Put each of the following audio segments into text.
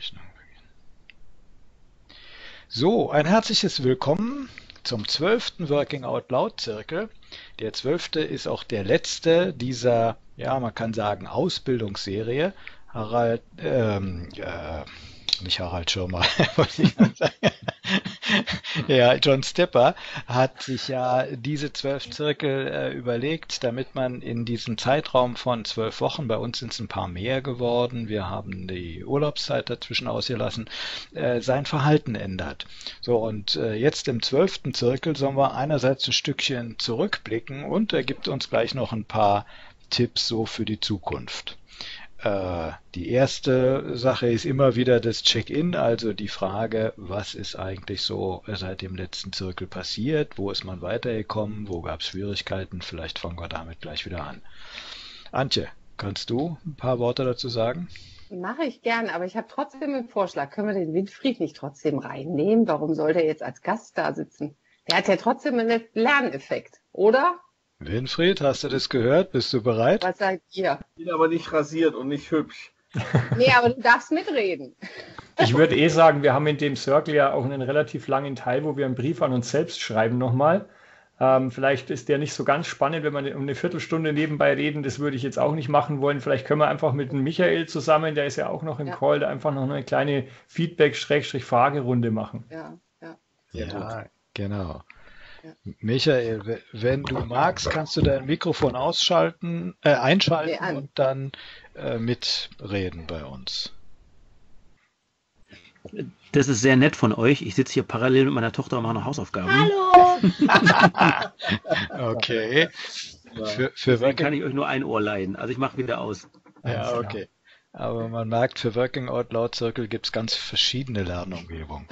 Aufzeichnung beginnen. So, ein herzliches Willkommen zum 12. Working Out Loud Zirkel. Der 12. ist auch der letzte dieser, ja, man kann sagen, Ausbildungsserie. Nicht Harald Schirmer, wollte ich mal sagen. Ja, John Stepper hat sich ja diese 12 Zirkel überlegt, damit man in diesem Zeitraum von 12 Wochen, bei uns sind es ein paar mehr geworden, wir haben die Urlaubszeit dazwischen ausgelassen, sein Verhalten ändert. So, und jetzt im 12. Zirkel sollen wir einerseits ein Stückchen zurückblicken und er gibt uns gleich noch ein paar Tipps so für die Zukunft. Die erste Sache ist immer wieder das Check-in, also die Frage, was ist eigentlich so seit dem letzten Zirkel passiert, wo ist man weitergekommen, wo gab es Schwierigkeiten, vielleicht fangen wir damit gleich wieder an. Antje, kannst du ein paar Worte dazu sagen? Mache ich gern, aber ich habe trotzdem einen Vorschlag, können wir den Winfried nicht trotzdem reinnehmen? Warum soll der jetzt als Gast da sitzen? Der hat ja trotzdem einen Lerneffekt, oder? Winfried, hast du das gehört? Bist du bereit? Was sagt ihr? Ich bin aber nicht rasiert und nicht hübsch. Nee, aber du darfst mitreden. Ich würde sagen, wir haben in dem Circle ja auch einen relativ langen Teil, wo wir einen Brief an uns selbst schreiben nochmal. Vielleicht ist der nicht so ganz spannend, wenn wir um eine Viertelstunde nebenbei reden. Das würde ich jetzt auch nicht machen wollen. Vielleicht können wir einfach mit dem Michael zusammen, der ist ja auch noch im Call, da einfach noch eine kleine Feedback-Fragerunde machen. Ja, genau. Ja. Michael, wenn du magst, kannst du dein Mikrofon einschalten und dann mitreden bei uns. Das ist sehr nett von euch. Ich sitze hier parallel mit meiner Tochter und mache noch Hausaufgaben. Hallo! Okay. Für kann ich euch nur ein Ohr leihen. Also ich mache wieder aus. Ja, okay. Aber man merkt, für Working Out Loud Circle gibt es ganz verschiedene Lernumgebungen.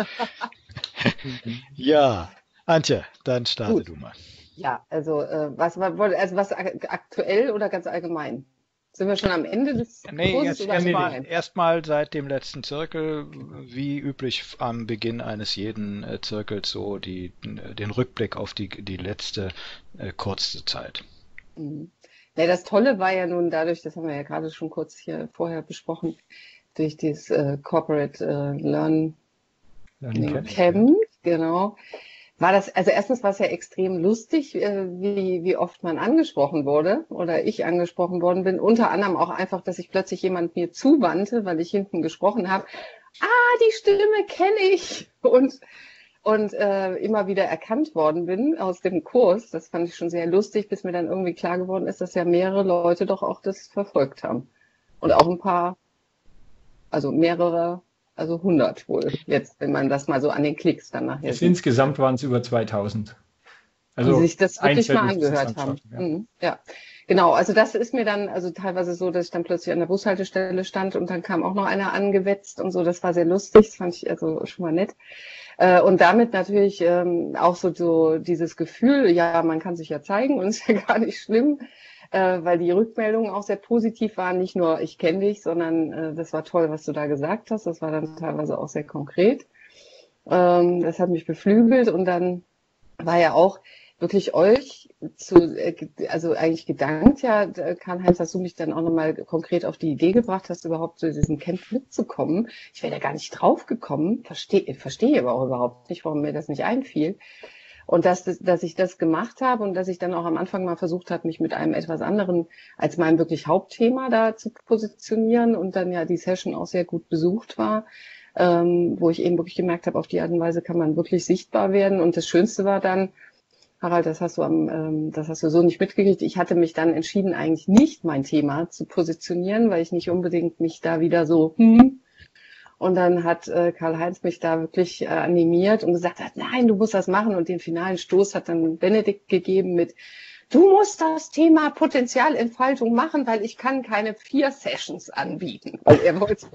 Ja. Antje, dann starte du mal. Ja, also was aktuell oder ganz allgemein? Sind wir schon am Ende des Kurses? Nee, erstmal seit dem letzten Zirkel, wie üblich am Beginn eines jeden Zirkels, so den Rückblick auf die letzte kurze Zeit. Mhm. Ja, das Tolle war ja nun dadurch, das haben wir ja gerade schon kurz hier vorher besprochen, durch dieses Corporate Learning Camp, genau. War das, also erstens war es ja extrem lustig, wie oft man angesprochen wurde oder ich angesprochen worden bin. Unter anderem auch einfach, dass sich plötzlich jemand mir zuwandte, weil ich hinten gesprochen habe. Ah, die Stimme kenne ich! Und immer wieder erkannt worden bin aus dem Kurs. Das fand ich schon sehr lustig, bis mir dann irgendwie klar geworden ist, dass ja mehrere Leute doch auch das verfolgt haben. Und auch ein paar, also mehrere... Also 100 wohl, jetzt, wenn man das mal so an den Klicks dann nachher sieht. Insgesamt waren es über 2000. Also die sich das wirklich mal angehört haben. Ja. Mhm, ja, genau. Also das ist mir dann also teilweise so, dass ich dann plötzlich an der Bushaltestelle stand und dann kam auch noch einer angewetzt und so. Das war sehr lustig, das fand ich also schon mal nett. Und damit natürlich auch so dieses Gefühl, ja, man kann sich ja zeigen und ist ja gar nicht schlimm, weil die Rückmeldungen auch sehr positiv waren. Nicht nur, ich kenne dich, sondern das war toll, was du da gesagt hast. Das war dann teilweise auch sehr konkret. Das hat mich beflügelt. Und dann war ja auch wirklich euch, also eigentlich gedankt, ja, Karl-Heinz, dass du mich dann auch nochmal konkret auf die Idee gebracht hast, überhaupt zu diesem Camp mitzukommen. Ich wäre da gar nicht drauf gekommen. Verstehe aber auch überhaupt nicht, warum mir das nicht einfiel. Und dass ich das gemacht habe und dass ich dann auch am Anfang mal versucht habe, mich mit einem etwas anderen als meinem wirklich Hauptthema da zu positionieren und dann ja die Session auch sehr gut besucht war, wo ich eben wirklich gemerkt habe, auf die Art und Weise kann man wirklich sichtbar werden. Und das Schönste war dann, Harald, das hast du so nicht mitgekriegt. Ich hatte mich dann entschieden, eigentlich nicht mein Thema zu positionieren, weil ich nicht unbedingt mich da wieder so... Und dann hat Karl-Heinz mich da wirklich animiert und gesagt hat, nein, du musst das machen. Und den finalen Stoß hat dann Benedikt gegeben mit, du musst das Thema Potenzialentfaltung machen, weil ich kann keine 4 Sessions anbieten, weil er wollte.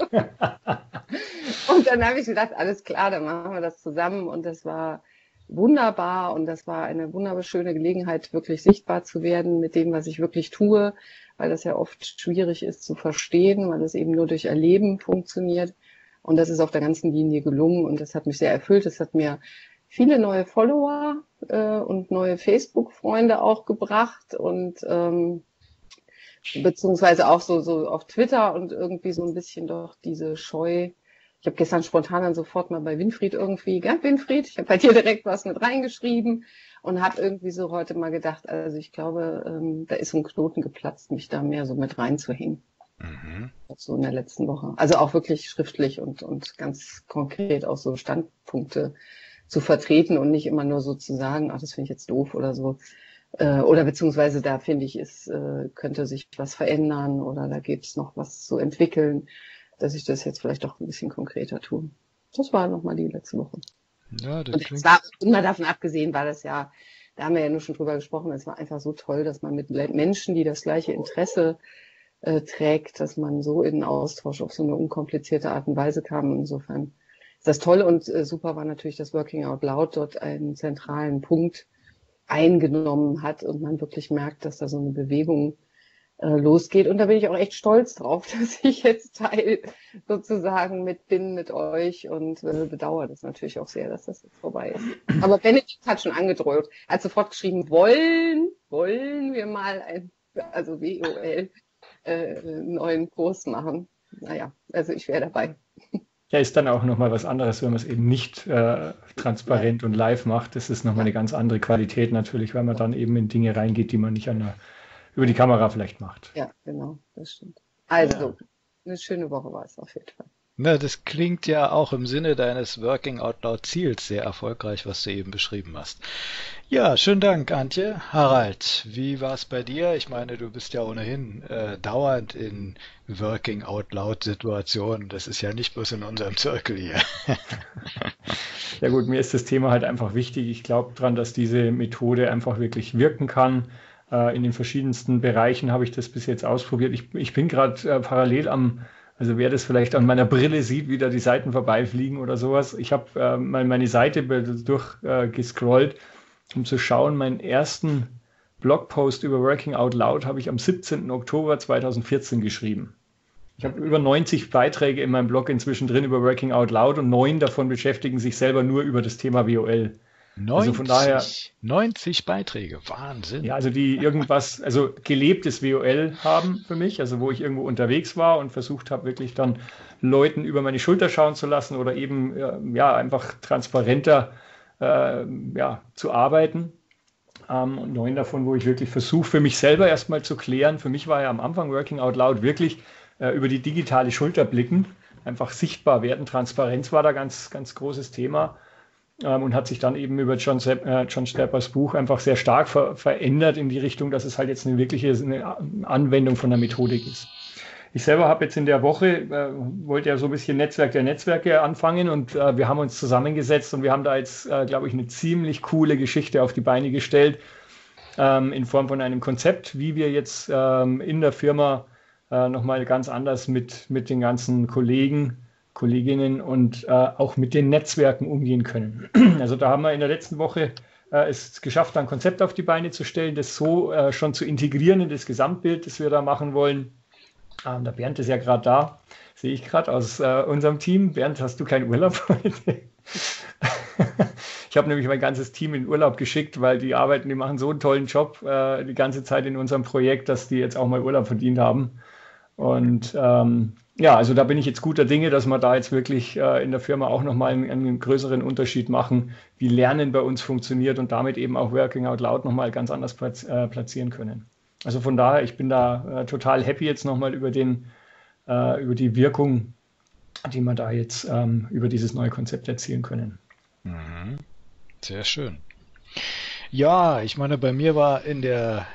Und dann habe ich gedacht, alles klar, dann machen wir das zusammen. Und das war wunderbar und das war eine wunderschöne Gelegenheit, wirklich sichtbar zu werden mit dem, was ich wirklich tue, weil das ja oft schwierig ist zu verstehen, weil das eben nur durch Erleben funktioniert. Und das ist auf der ganzen Linie gelungen und das hat mich sehr erfüllt. Das hat mir viele neue Follower und neue Facebook-Freunde auch gebracht und beziehungsweise auch so auf Twitter und irgendwie so ein bisschen doch diese Scheu, Ich habe gestern spontan dann sofort mal bei Winfried irgendwie, gell, Winfried, ich habe bei dir direkt was mit reingeschrieben und habe irgendwie so heute mal gedacht, also ich glaube, da ist so ein Knoten geplatzt, mich da mehr so mit reinzuhängen. Mhm. So in der letzten Woche. Also auch wirklich schriftlich und ganz konkret auch so Standpunkte zu vertreten und nicht immer nur so zu sagen, ach, das finde ich jetzt doof oder so. Oder beziehungsweise da finde ich, ist, könnte sich was verändern oder da gibt es noch was zu entwickeln, dass ich das jetzt vielleicht doch ein bisschen konkreter tue. Das war nochmal die letzte Woche. Ja, das klingt... Und mal davon abgesehen war das ja, da haben wir ja nur schon drüber gesprochen, es war einfach so toll, dass man mit Menschen, die das gleiche Interesse trägt, dass man so in den Austausch auf so eine unkomplizierte Art und Weise kam. Insofern ist das toll und super war natürlich, dass Working Out Loud dort einen zentralen Punkt eingenommen hat und man wirklich merkt, dass da so eine Bewegung losgeht. Und da bin ich auch echt stolz drauf, dass ich jetzt Teil sozusagen mit bin, mit euch und bedauere das natürlich auch sehr, dass das jetzt vorbei ist. Aber Benedikt hat schon angedroht, hat sofort geschrieben, wollen wir mal ein, also WOL, neuen Kurs machen. Naja, also ich wäre dabei. Ja, ist dann auch nochmal was anderes, wenn man es eben nicht transparent und live macht. Das ist nochmal eine ganz andere Qualität natürlich, weil man dann eben in Dinge reingeht, die man nicht an der, über die Kamera vielleicht macht. Ja, genau, das stimmt. Also, eine schöne Woche war es auf jeden Fall. Na, das klingt ja auch im Sinne deines Working Out Loud Ziels sehr erfolgreich, was du eben beschrieben hast. Ja, schönen Dank, Antje. Harald, wie war es bei dir? Ich meine, du bist ja ohnehin dauernd in Working Out Loud Situationen. Das ist ja nicht bloß in unserem Zirkel hier. Ja gut, mir ist das Thema halt einfach wichtig. Ich glaube daran, dass diese Methode einfach wirklich wirken kann. In den verschiedensten Bereichen habe ich das bis jetzt ausprobiert. Ich bin gerade parallel am... Also wer das vielleicht an meiner Brille sieht, wie da die Seiten vorbeifliegen oder sowas. Ich habe mal meine Seite durchgescrollt, um zu schauen, meinen ersten Blogpost über Working Out Loud habe ich am 17. Oktober 2014 geschrieben. Ich habe über 90 Beiträge in meinem Blog inzwischen drin über Working Out Loud und 9 davon beschäftigen sich selber nur über das Thema WOL. 90, also von daher, 90 Beiträge, Wahnsinn. Ja, also die irgendwas, also gelebtes WOL haben für mich, also wo ich irgendwo unterwegs war und versucht habe, wirklich dann Leuten über meine Schulter schauen zu lassen oder eben ja einfach transparenter zu arbeiten. Und 9 davon, wo ich wirklich versuche, für mich selber erstmal zu klären. Für mich war ja am Anfang Working Out Loud wirklich über die digitale Schulter blicken, einfach sichtbar werden. Transparenz war da ganz, ganz großes Thema. Und hat sich dann eben über John Steppers Buch einfach sehr stark verändert in die Richtung, dass es halt jetzt eine wirkliche eine Anwendung von der Methodik ist. Ich selber habe jetzt in der Woche, wollte ja so ein bisschen Netzwerk der Netzwerke anfangen und wir haben uns zusammengesetzt und wir haben da jetzt, glaube ich, eine ziemlich coole Geschichte auf die Beine gestellt in Form von einem Konzept, wie wir jetzt in der Firma nochmal ganz anders mit den ganzen Kollegen, Kolleginnen und auch mit den Netzwerken umgehen können. Also da haben wir in der letzten Woche es geschafft, ein Konzept auf die Beine zu stellen, das so schon zu integrieren in das Gesamtbild, das wir da machen wollen. Der Bernd ist ja gerade da, sehe ich gerade aus unserem Team. Bernd, hast du keinen Urlaub heute? Ich habe nämlich mein ganzes Team in Urlaub geschickt, weil die arbeiten, die machen so einen tollen Job die ganze Zeit in unserem Projekt, dass die jetzt auch mal Urlaub verdient haben. Und ja, also da bin ich jetzt guter Dinge, dass wir da jetzt wirklich in der Firma auch nochmal einen größeren Unterschied machen, wie Lernen bei uns funktioniert und damit eben auch Working Out Loud nochmal ganz anders platzieren können. Also von daher, ich bin da total happy jetzt nochmal über die Wirkung, die wir da jetzt über dieses neue Konzept erzielen können. Mhm. Sehr schön. Ja, ich meine, bei mir war in der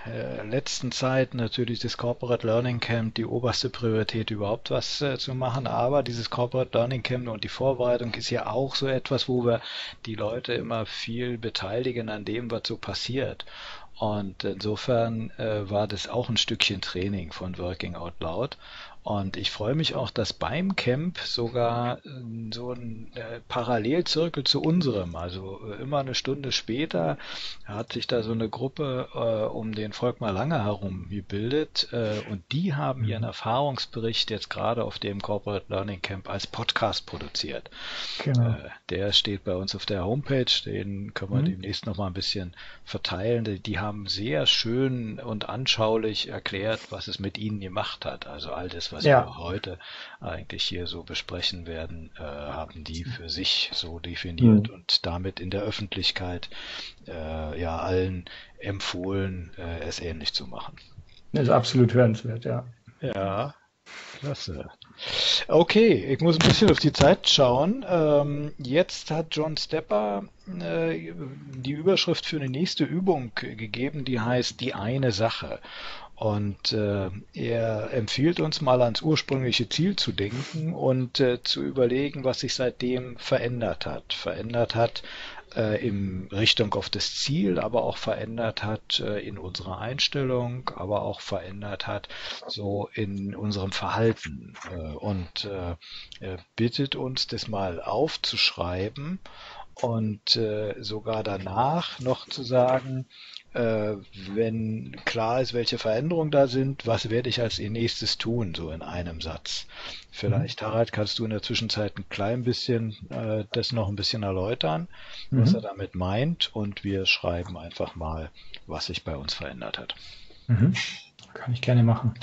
letzten Zeit natürlich das Corporate Learning Camp die oberste Priorität überhaupt was zu machen, aber dieses Corporate Learning Camp und die Vorbereitung ist ja auch so etwas, wo wir die Leute immer viel beteiligen an dem, was so passiert. Und insofern war das auch ein Stückchen Training von Working Out Loud. Und ich freue mich auch, dass beim Camp sogar so ein Parallelzirkel zu unserem, also immer eine Stunde später, hat sich da so eine Gruppe um den Volkmar Lange herum gebildet und die haben ihren Erfahrungsbericht jetzt gerade auf dem Corporate Learning Camp als Podcast produziert. Genau. Der steht bei uns auf der Homepage, den können wir demnächst nochmal ein bisschen verteilen. Die haben haben sehr schön und anschaulich erklärt, was es mit ihnen gemacht hat. Also all das, was wir heute eigentlich hier so besprechen werden, haben die für sich so definiert und damit in der Öffentlichkeit allen empfohlen, es ähnlich zu machen. Das ist absolut hörenswert, ja. Ja, klasse. Okay, ich muss ein bisschen auf die Zeit schauen. Jetzt hat John Stepper die Überschrift für eine nächste Übung gegeben, die heißt die eine Sache. Und er empfiehlt uns mal ans ursprüngliche Ziel zu denken und zu überlegen, was sich seitdem verändert hat. Verändert hat in Richtung auf das Ziel, aber auch verändert hat in unserer Einstellung, aber auch verändert hat so in unserem Verhalten. Und er bittet uns, das mal aufzuschreiben und sogar danach noch zu sagen, wenn klar ist, welche Veränderungen da sind, was werde ich als nächstes tun, so in einem Satz. Vielleicht, Harald, kannst du in der Zwischenzeit ein klein bisschen das noch ein bisschen erläutern, was er damit meint, und wir schreiben einfach mal, was sich bei uns verändert hat. Kann ich gerne machen.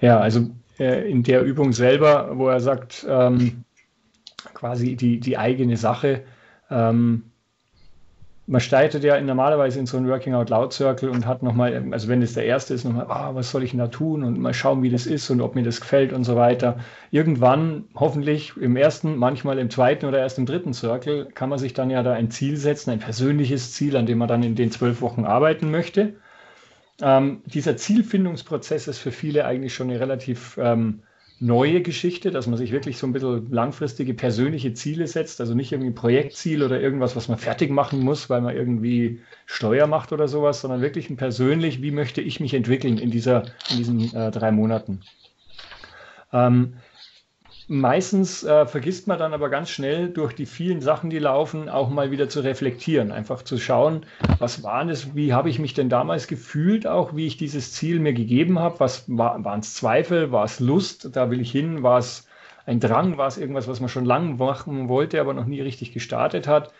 Ja, also in der Übung selber, wo er sagt, quasi die eigene Sache, man startet ja normalerweise in so einen Working Out Loud Circle und hat nochmal, also wenn es der erste ist, nochmal, was soll ich denn da tun und mal schauen, wie das ist und ob mir das gefällt und so weiter. Irgendwann, hoffentlich im ersten, manchmal im zweiten oder erst im dritten Circle, kann man sich dann ja da ein Ziel setzen, ein persönliches Ziel, an dem man dann in den 12 Wochen arbeiten möchte. Dieser Zielfindungsprozess ist für viele eigentlich schon eine relativ neue Geschichte, dass man sich wirklich so ein bisschen langfristige persönliche Ziele setzt, also nicht irgendwie ein Projektziel oder irgendwas, was man fertig machen muss, weil man irgendwie Steuer macht oder sowas, sondern wirklich ein persönlich, wie möchte ich mich entwickeln in diesen 3 Monaten. Meistens vergisst man dann aber ganz schnell durch die vielen Sachen, die laufen, auch mal wieder zu reflektieren, einfach zu schauen, was waren es, wie habe ich mich denn damals gefühlt, auch wie ich dieses Ziel mir gegeben habe, waren es Zweifel, war es Lust, da will ich hin, war es ein Drang, war es irgendwas, was man schon lange machen wollte, aber noch nie richtig gestartet hat.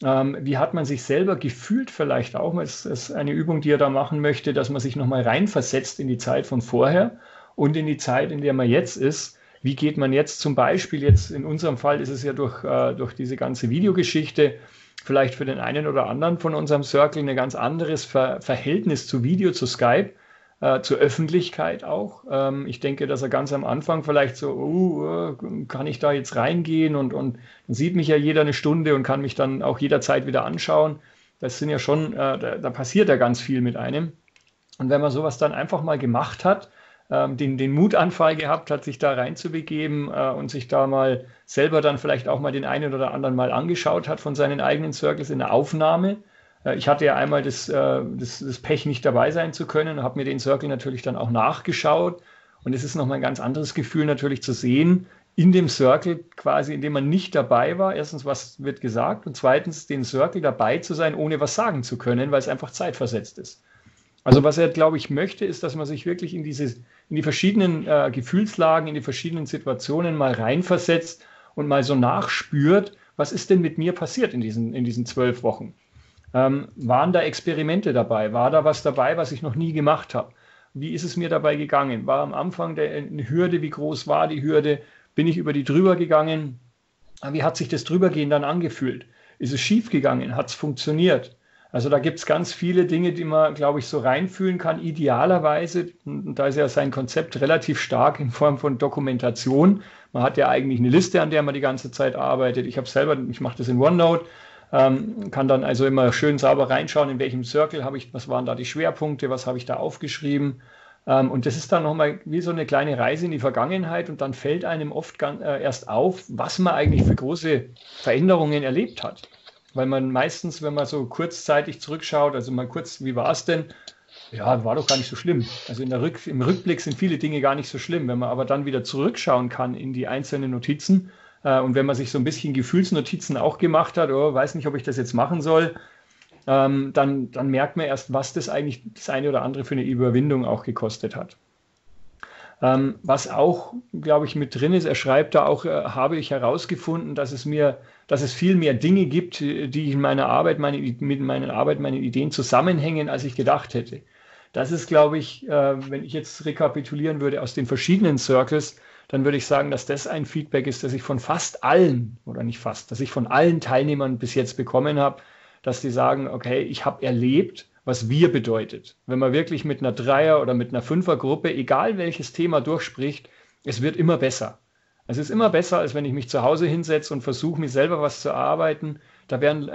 Wie hat man sich selber gefühlt vielleicht auch, es ist eine Übung, die er da machen möchte, dass man sich nochmal reinversetzt in die Zeit von vorher und in die Zeit, in der man jetzt ist. Wie geht man jetzt zum Beispiel, jetzt in unserem Fall ist es ja durch diese ganze Videogeschichte vielleicht für den einen oder anderen von unserem Circle ein ganz anderes Verhältnis zu Video, zu Skype, zur Öffentlichkeit auch. Ich denke, dass er ganz am Anfang vielleicht so, kann ich da jetzt reingehen und dann sieht mich ja jeder eine Stunde und kann mich dann auch jederzeit wieder anschauen. Das sind ja schon, da passiert ja ganz viel mit einem. Und wenn man sowas dann einfach mal gemacht hat, den Mutanfall gehabt hat, sich da reinzubegeben und sich da mal selber dann vielleicht auch mal den einen oder anderen mal angeschaut hat von seinen eigenen Circles in der Aufnahme. Ich hatte ja einmal das Pech, nicht dabei sein zu können, habe mir den Circle natürlich dann auch nachgeschaut, und es ist nochmal ein ganz anderes Gefühl natürlich zu sehen, in dem Circle quasi, in dem man nicht dabei war, erstens, was wird gesagt, und zweitens, den Circle dabei zu sein, ohne was sagen zu können, weil es einfach zeitversetzt ist. Also was er, glaube ich, möchte, ist, dass man sich wirklich in die verschiedenen Gefühlslagen, in die verschiedenen Situationen mal reinversetzt und mal so nachspürt, was ist denn mit mir passiert in diesen 12 Wochen? Waren da Experimente dabei? War da was dabei, was ich noch nie gemacht habe? Wie ist es mir dabei gegangen? War am Anfang eine Hürde? Wie groß war die Hürde? Bin ich über die drüber gegangen? Wie hat sich das Drübergehen dann angefühlt? Ist es schief gegangen? Hat es funktioniert? Also da gibt es ganz viele Dinge, die man, glaube ich, so reinfühlen kann, idealerweise. Und da ist ja sein Konzept relativ stark in Form von Dokumentation. Man hat ja eigentlich eine Liste, an der man die ganze Zeit arbeitet. Ich mache das in OneNote, kann dann also immer schön sauber reinschauen, in welchem Circle habe ich, was waren da die Schwerpunkte, was habe ich da aufgeschrieben. Und das ist dann nochmal wie so eine kleine Reise in die Vergangenheit, und dann fällt einem oft erst auf, was man eigentlich für große Veränderungen erlebt hat. Weil man meistens, wenn man so kurzzeitig zurückschaut, also mal kurz, wie war es denn? Ja, war doch gar nicht so schlimm. Also im Rückblick sind viele Dinge gar nicht so schlimm. Wenn man aber dann wieder zurückschauen kann in die einzelnen Notizen und wenn man sich so ein bisschen Gefühlsnotizen auch gemacht hat, weiß nicht, ob ich das jetzt machen soll, dann merkt man erst, was das eigentlich das eine oder andere für eine Überwindung auch gekostet hat. Was auch, glaube ich, mit drin ist, er schreibt da auch, habe ich herausgefunden, dass es viel mehr Dinge gibt, die in meiner Arbeit, meine Ideen zusammenhängen, als ich gedacht hätte. Das ist, glaube ich, wenn ich jetzt rekapitulieren würde aus den verschiedenen Circles, dann würde ich sagen, dass das ein Feedback ist, das ich von fast allen, oder nicht fast, dass ich von allen Teilnehmern bis jetzt bekommen habe, dass die sagen, okay, ich habe erlebt, was wir bedeutet. Wenn man wirklich mit einer Dreier- oder mit einer Fünfergruppe, egal welches Thema durchspricht, es wird immer besser. Es ist immer besser, als wenn ich mich zu Hause hinsetze und versuche, mir selber was zu erarbeiten. Da werden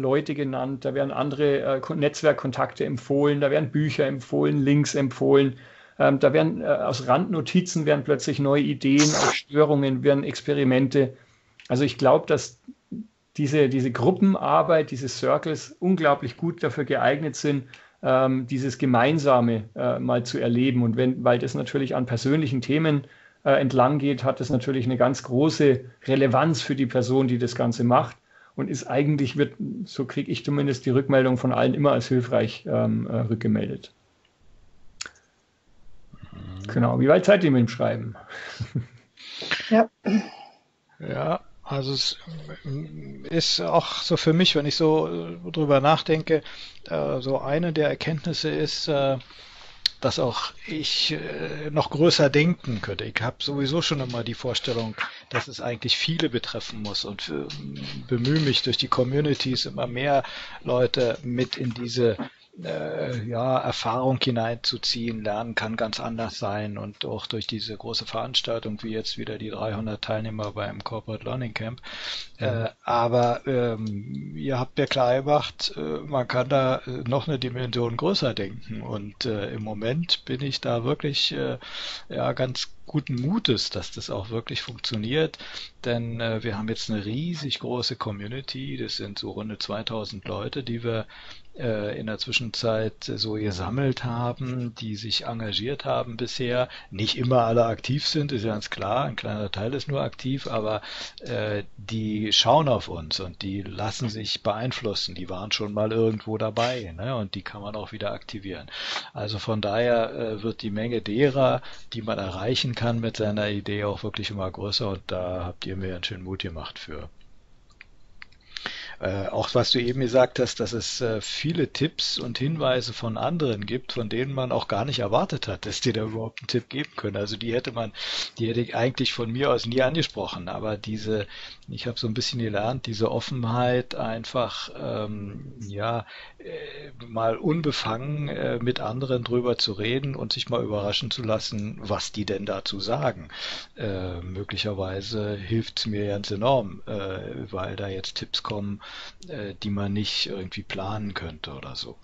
Leute genannt, da werden andere Netzwerkkontakte empfohlen, da werden Bücher empfohlen, Links empfohlen. Da werden aus Randnotizen werden plötzlich neue Ideen, aus Störungen werden Experimente. Also ich glaube, dass diese Gruppenarbeit, diese Circles unglaublich gut dafür geeignet sind, dieses Gemeinsame mal zu erleben. Und weil das natürlich an persönlichen Themen entlang geht, hat das natürlich eine ganz große Relevanz für die Person, die das Ganze macht. Und ist eigentlich, so kriege ich zumindest die Rückmeldung von allen immer als hilfreich rückgemeldet. Genau, wie weit seid ihr mit dem Schreiben? Ja. Ja, also es ist auch so für mich, wenn ich so drüber nachdenke, so eine der Erkenntnisse ist, dass auch ich noch größer denken könnte. Ich habe sowieso schon immer die Vorstellung, dass es eigentlich viele betreffen muss und bemühe mich durch die Communities immer mehr Leute mit in diese Erfahrung hineinzuziehen. Lernen kann ganz anders sein, und auch durch diese große Veranstaltung, wie jetzt wieder die 300 Teilnehmer beim Corporate Learning Camp. Aber ihr habt ja klar gemacht, man kann da noch eine Dimension größer denken, und im Moment bin ich da wirklich ganz guten Mutes, dass das auch wirklich funktioniert, denn wir haben jetzt eine riesig große Community, das sind so rund 2000 Leute, die wir in der Zwischenzeit so gesammelt haben, die sich engagiert haben bisher, nicht immer alle aktiv sind, ist ja ganz klar, ein kleiner Teil ist nur aktiv, aber die schauen auf uns und die lassen sich beeinflussen, die waren schon mal irgendwo dabei, ne? Und die kann man auch wieder aktivieren. Also von daher wird die Menge derer, die man erreichen kann mit seiner Idee, auch wirklich immer größer, und da habt ihr mir einen schönen Mut gemacht für. Auch was du eben gesagt hast, dass es viele Tipps und Hinweise von anderen gibt, von denen man auch gar nicht erwartet hat, dass die da überhaupt einen Tipp geben können. Also die hätte ich eigentlich von mir aus nie angesprochen, aber ich habe so ein bisschen gelernt, diese Offenheit einfach, mal unbefangen mit anderen drüber zu reden und sich mal überraschen zu lassen, was die denn dazu sagen. Möglicherweise hilft es mir ganz enorm, weil da jetzt Tipps kommen, die man nicht irgendwie planen könnte oder so.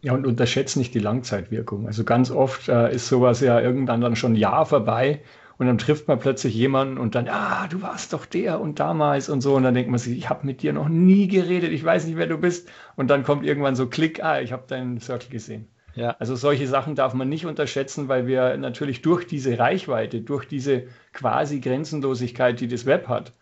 Ja, und unterschätzt nicht die Langzeitwirkung. Also ganz oft ist sowas ja irgendwann dann schon ein Jahr vorbei und dann trifft man plötzlich jemanden und dann, du warst doch der und damals und so, und dann denkt man sich, ich habe mit dir noch nie geredet, ich weiß nicht, wer du bist, und dann kommt irgendwann so Klick, ich habe deinen Circle gesehen. Ja. Also solche Sachen darf man nicht unterschätzen, weil wir natürlich durch diese Reichweite, durch diese quasi Grenzenlosigkeit, die das Web hat,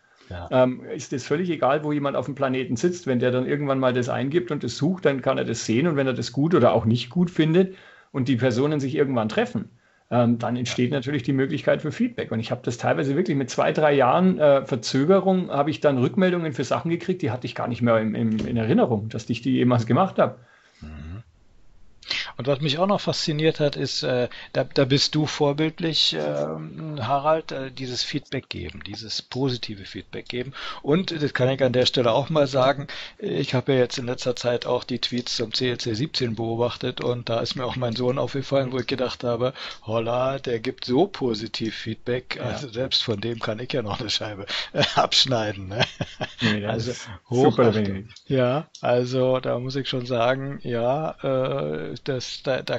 ist es völlig egal, wo jemand auf dem Planeten sitzt. Wenn der dann irgendwann mal das eingibt und das sucht, dann kann er das sehen, und wenn er das gut oder auch nicht gut findet und die Personen sich irgendwann treffen, dann entsteht natürlich die Möglichkeit für Feedback. Und ich habe das teilweise wirklich mit 2-3 Jahren Verzögerung, habe ich dann Rückmeldungen für Sachen gekriegt, die hatte ich gar nicht mehr in Erinnerung, dass ich die jemals gemacht habe. Mhm. Und was mich auch noch fasziniert hat, ist, da bist du vorbildlich, Harald, dieses Feedback geben, dieses positive Feedback geben. Und das kann ich an der Stelle auch mal sagen, ich habe ja jetzt in letzter Zeit auch die Tweets zum CLC 17 beobachtet, und da ist mir auch mein Sohn aufgefallen, wo ich gedacht habe, holla, der gibt so positiv Feedback, also selbst von dem kann ich ja noch eine Scheibe abschneiden. Ne? Nee, also super wenig. Ja, also da muss ich schon sagen, da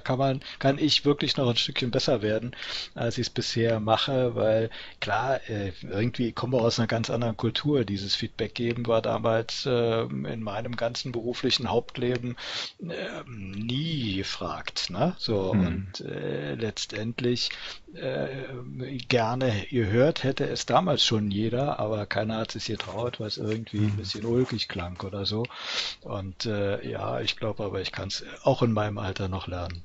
kann ich wirklich noch ein Stückchen besser werden, als ich es bisher mache, weil klar, irgendwie kommen wir aus einer ganz anderen Kultur. Dieses Feedback geben war damals in meinem ganzen beruflichen Hauptleben nie gefragt, ne? So, und letztendlich gerne gehört hätte es damals schon jeder, aber keiner hat es getraut, weil es irgendwie ein bisschen ulkig klang oder so. Und ich glaube aber, ich kann es auch in meinem Alter noch noch lernen.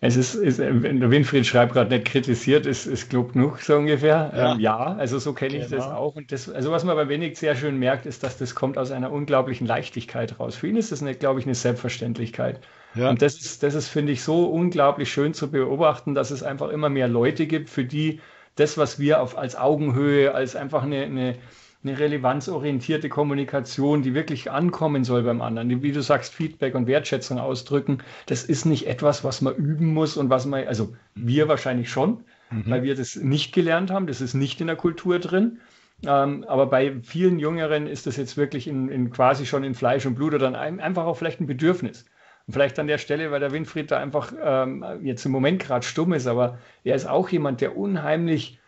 Winfried schreibt gerade, nicht kritisiert, ist klug genug, so ungefähr. Ja, also so kenne ich das auch. Und das, also was man bei Benedikt sehr schön merkt, ist, dass das kommt aus einer unglaublichen Leichtigkeit raus. Für ihn ist das, glaube ich, eine Selbstverständlichkeit. Ja. Und das ist, finde ich, so unglaublich schön zu beobachten, dass es einfach immer mehr Leute gibt, für die das, was wir als Augenhöhe, als einfach eine relevanzorientierte Kommunikation, die wirklich ankommen soll beim anderen, wie du sagst, Feedback und Wertschätzung ausdrücken, das ist nicht etwas, was man üben muss und was man, also wir wahrscheinlich schon, weil wir das nicht gelernt haben, das ist nicht in der Kultur drin, aber bei vielen Jüngeren ist das jetzt wirklich quasi schon in Fleisch und Blut oder dann einfach auch vielleicht ein Bedürfnis. Vielleicht an der Stelle, weil der Winfried da einfach jetzt im Moment gerade stumm ist, aber er ist auch jemand, der unheimlich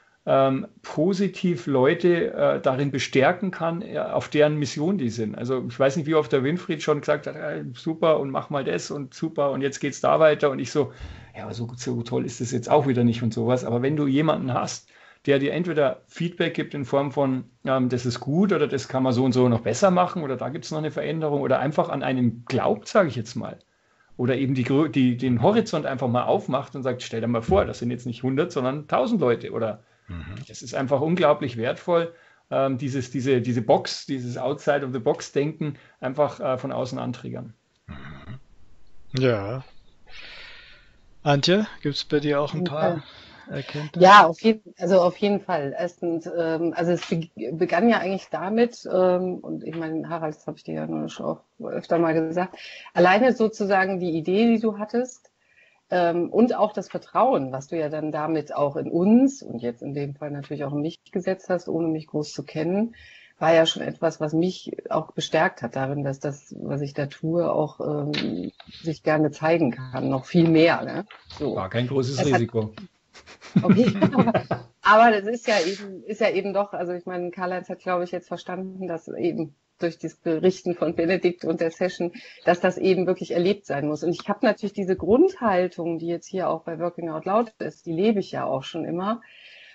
positiv Leute darin bestärken kann, auf deren Mission die sind. Also ich weiß nicht, wie oft der Winfried schon gesagt hat, super und mach mal das und super und jetzt geht's da weiter und ich so, ja, aber so toll ist das jetzt auch wieder nicht und sowas. Aber wenn du jemanden hast, der dir entweder Feedback gibt in Form von, das ist gut oder das kann man so und so noch besser machen oder da gibt es noch eine Veränderung oder einfach an einem glaubt, sage ich jetzt mal, oder eben den Horizont einfach mal aufmacht und sagt, stell dir mal vor, das sind jetzt nicht 100, sondern 1000 Leute oder das ist einfach unglaublich wertvoll, diese Box, dieses Outside-of-the-Box-Denken einfach von außen antriggern. Ja. Antje, gibt es bei dir auch ein paar... Ja, auf jeden Fall. Erstens, also es begann ja eigentlich damit, und ich meine, Harald, das habe ich dir ja nur schon auch öfter mal gesagt, alleine sozusagen die Idee, die du hattest, und auch das Vertrauen, was du ja dann damit auch in uns und jetzt in dem Fall natürlich auch in mich gesetzt hast, ohne mich groß zu kennen, war ja schon etwas, was mich auch bestärkt hat darin, dass das, was ich da tue, auch sich gerne zeigen kann, noch viel mehr. Ne? So. War kein großes Risiko. Okay, aber das ist ja eben doch, also ich meine, Karl-Heinz hat, glaube ich, jetzt verstanden, dass eben durch das Berichten von Benedikt und der Session, dass das eben wirklich erlebt sein muss. Und ich habe natürlich diese Grundhaltung, die jetzt hier auch bei Working Out Loud ist, die lebe ich ja auch schon immer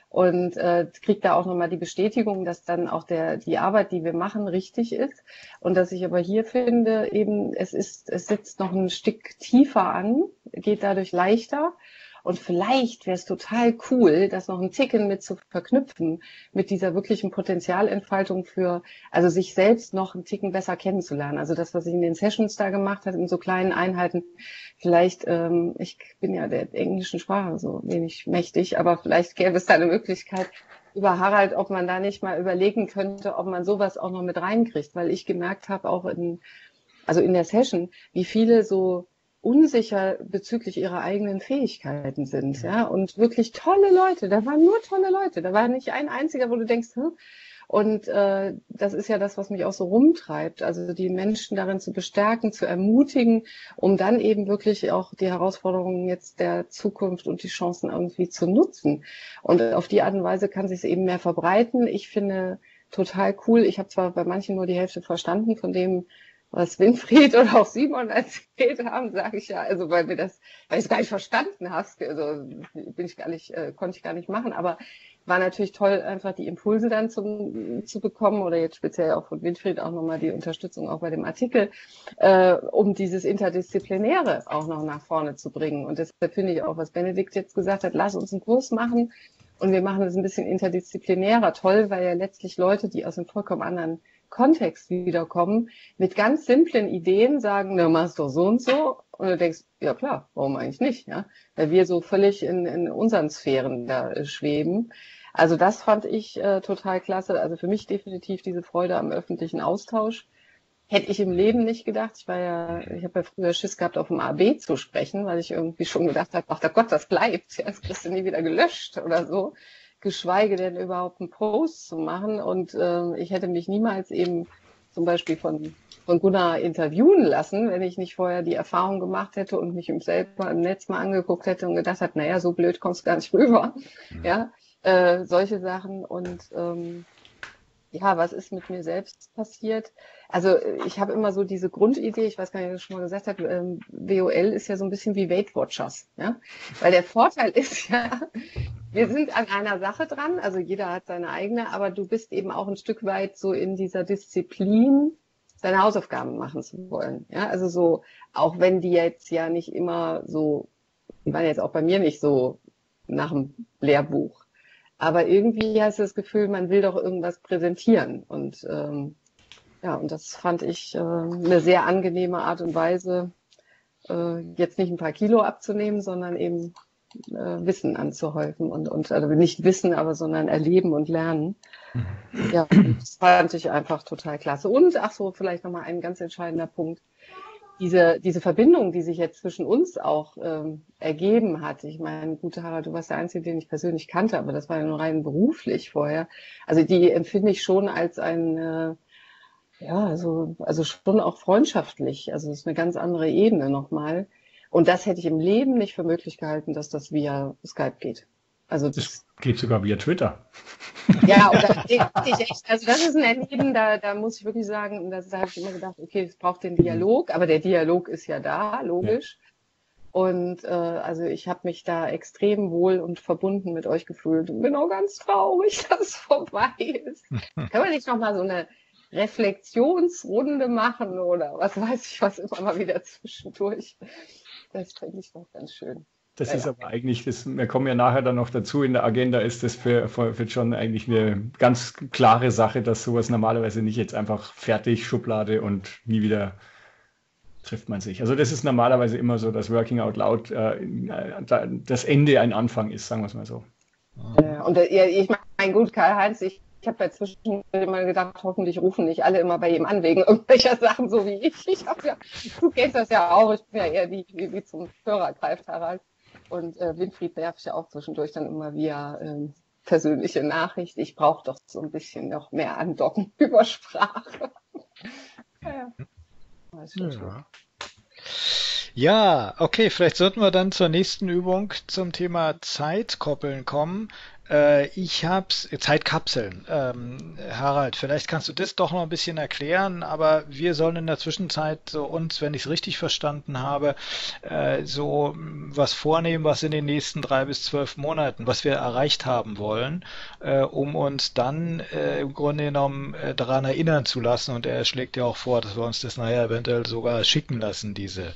und kriege da auch nochmal die Bestätigung, dass dann auch die Arbeit, die wir machen, richtig ist und dass ich aber hier finde, eben es sitzt noch ein Stück tiefer an, geht dadurch leichter. Und vielleicht wäre es total cool, das noch ein Ticken mit zu verknüpfen, mit dieser wirklichen Potenzialentfaltung also sich selbst noch ein Ticken besser kennenzulernen. Also das, was ich in den Sessions da gemacht habe, in so kleinen Einheiten, vielleicht, ich bin ja der englischen Sprache so wenig mächtig, aber vielleicht gäbe es da eine Möglichkeit über Harald, ob man da nicht mal überlegen könnte, ob man sowas auch noch mit reinkriegt, weil ich gemerkt habe, auch in der Session, wie viele so unsicher bezüglich ihrer eigenen Fähigkeiten sind, ja, und wirklich tolle Leute, da waren nur tolle Leute, da war nicht ein einziger, wo du denkst, und das ist ja das, was mich auch so rumtreibt, also die Menschen darin zu bestärken, zu ermutigen, um dann eben wirklich auch die Herausforderungen jetzt der Zukunft und die Chancen irgendwie zu nutzen und auf die Art und Weise kann sich es eben mehr verbreiten. Ich finde total cool, ich habe zwar bei manchen nur die Hälfte verstanden von dem, was Winfried oder auch Simon erzählt haben, sage ich ja, also weil ich es gar nicht verstanden hast, also konnte ich gar nicht machen, aber war natürlich toll, einfach die Impulse dann zu bekommen oder jetzt speziell auch von Winfried auch nochmal die Unterstützung auch bei dem Artikel, um dieses Interdisziplinäre auch noch nach vorne zu bringen. Und deshalb finde ich auch, was Benedikt jetzt gesagt hat, lass uns einen Kurs machen und wir machen das ein bisschen interdisziplinärer. Toll, weil ja letztlich Leute, die aus einem vollkommen anderen Kontext wiederkommen, mit ganz simplen Ideen sagen, na, machst doch so und so. Und du denkst, ja klar, warum eigentlich nicht? Ja? Weil wir so völlig in unseren Sphären da schweben. Also das fand ich total klasse. Also für mich definitiv diese Freude am öffentlichen Austausch. Hätte ich im Leben nicht gedacht. Ich habe ja früher Schiss gehabt, auf dem AB zu sprechen, weil ich irgendwie schon gedacht habe, ach der Gott, das bleibt. Ja, das kriegst du nie wieder gelöscht oder so. Geschweige denn überhaupt einen Post zu machen und ich hätte mich niemals eben zum Beispiel von Gunnar interviewen lassen, wenn ich nicht vorher die Erfahrung gemacht hätte und mich selber im Netz mal angeguckt hätte und gedacht habe, naja, so blöd kommst du gar nicht rüber, ja, solche Sachen und ja, was ist mit mir selbst passiert? Also ich habe immer so diese Grundidee, ich weiß gar nicht, ob ich das schon mal gesagt habe, WOL ist ja so ein bisschen wie Weight Watchers, ja? Weil der Vorteil ist ja, wir sind an einer Sache dran, also jeder hat seine eigene, aber du bist eben auch ein Stück weit so in dieser Disziplin seine Hausaufgaben machen zu wollen. Ja, also so, auch wenn die jetzt ja nicht immer so, die waren jetzt auch bei mir nicht so nach dem Lehrbuch. Aber irgendwie hast du das Gefühl, man will doch irgendwas präsentieren. Und ja, und das fand ich eine sehr angenehme Art und Weise, jetzt nicht ein paar Kilo abzunehmen, sondern eben Wissen anzuhäufen und also nicht Wissen, aber sondern erleben und lernen. Ja, das fand ich einfach total klasse. Und ach so, vielleicht nochmal ein ganz entscheidender Punkt. Diese Verbindung, die sich jetzt zwischen uns auch ergeben hat. Ich meine, gute Harald, du warst der Einzige, den ich persönlich kannte, aber das war ja nur rein beruflich vorher. Also die empfinde ich schon als ein, ja, so, also schon auch freundschaftlich. Also das ist eine ganz andere Ebene nochmal. Und das hätte ich im Leben nicht für möglich gehalten, dass das via Skype geht. Also das geht sogar via Twitter. Ja, und also das ist ein Erleben, da muss ich wirklich sagen, da habe ich immer gedacht, okay, es braucht den Dialog, aber der Dialog ist ja da, logisch. Ja. Und also ich habe mich da extrem wohl und verbunden mit euch gefühlt und bin auch ganz traurig, dass es vorbei ist. Kann man nicht nochmal so eine Reflexionsrunde machen oder was weiß ich, was immer mal wieder zwischendurch. Das finde ich doch ganz schön. Das ist aber eigentlich, wir kommen ja nachher dann noch dazu, in der Agenda ist das für John eigentlich eine ganz klare Sache, dass sowas normalerweise nicht jetzt einfach fertig, Schublade und nie wieder trifft man sich. Also das ist normalerweise immer so, dass Working Out Loud das Ende ein Anfang ist, sagen wir es mal so. Und ich meine, gut, Karl-Heinz, ich habe dazwischen immer gedacht, hoffentlich rufen nicht alle immer bei ihm an wegen irgendwelcher Sachen, so wie ich. Du kennst das ja auch, ich bin ja eher die zum Hörer greift, Harald. Und Winfried nervt ja auch zwischendurch dann immer via persönliche Nachricht. Ich brauche doch so ein bisschen noch mehr Andocken über Sprache. Ja, okay, vielleicht sollten wir dann zur nächsten Übung zum Thema Zeitkoppeln kommen. Ich habe Zeitkapseln. Harald, vielleicht kannst du das doch noch ein bisschen erklären, aber wir sollen in der Zwischenzeit so uns, wenn ich es richtig verstanden habe, so was vornehmen, was in den nächsten 3 bis 12 Monaten, was wir erreicht haben wollen, um uns dann im Grunde genommen daran erinnern zu lassen. Und er schlägt ja auch vor, dass wir uns das nachher eventuell sogar schicken lassen, diesen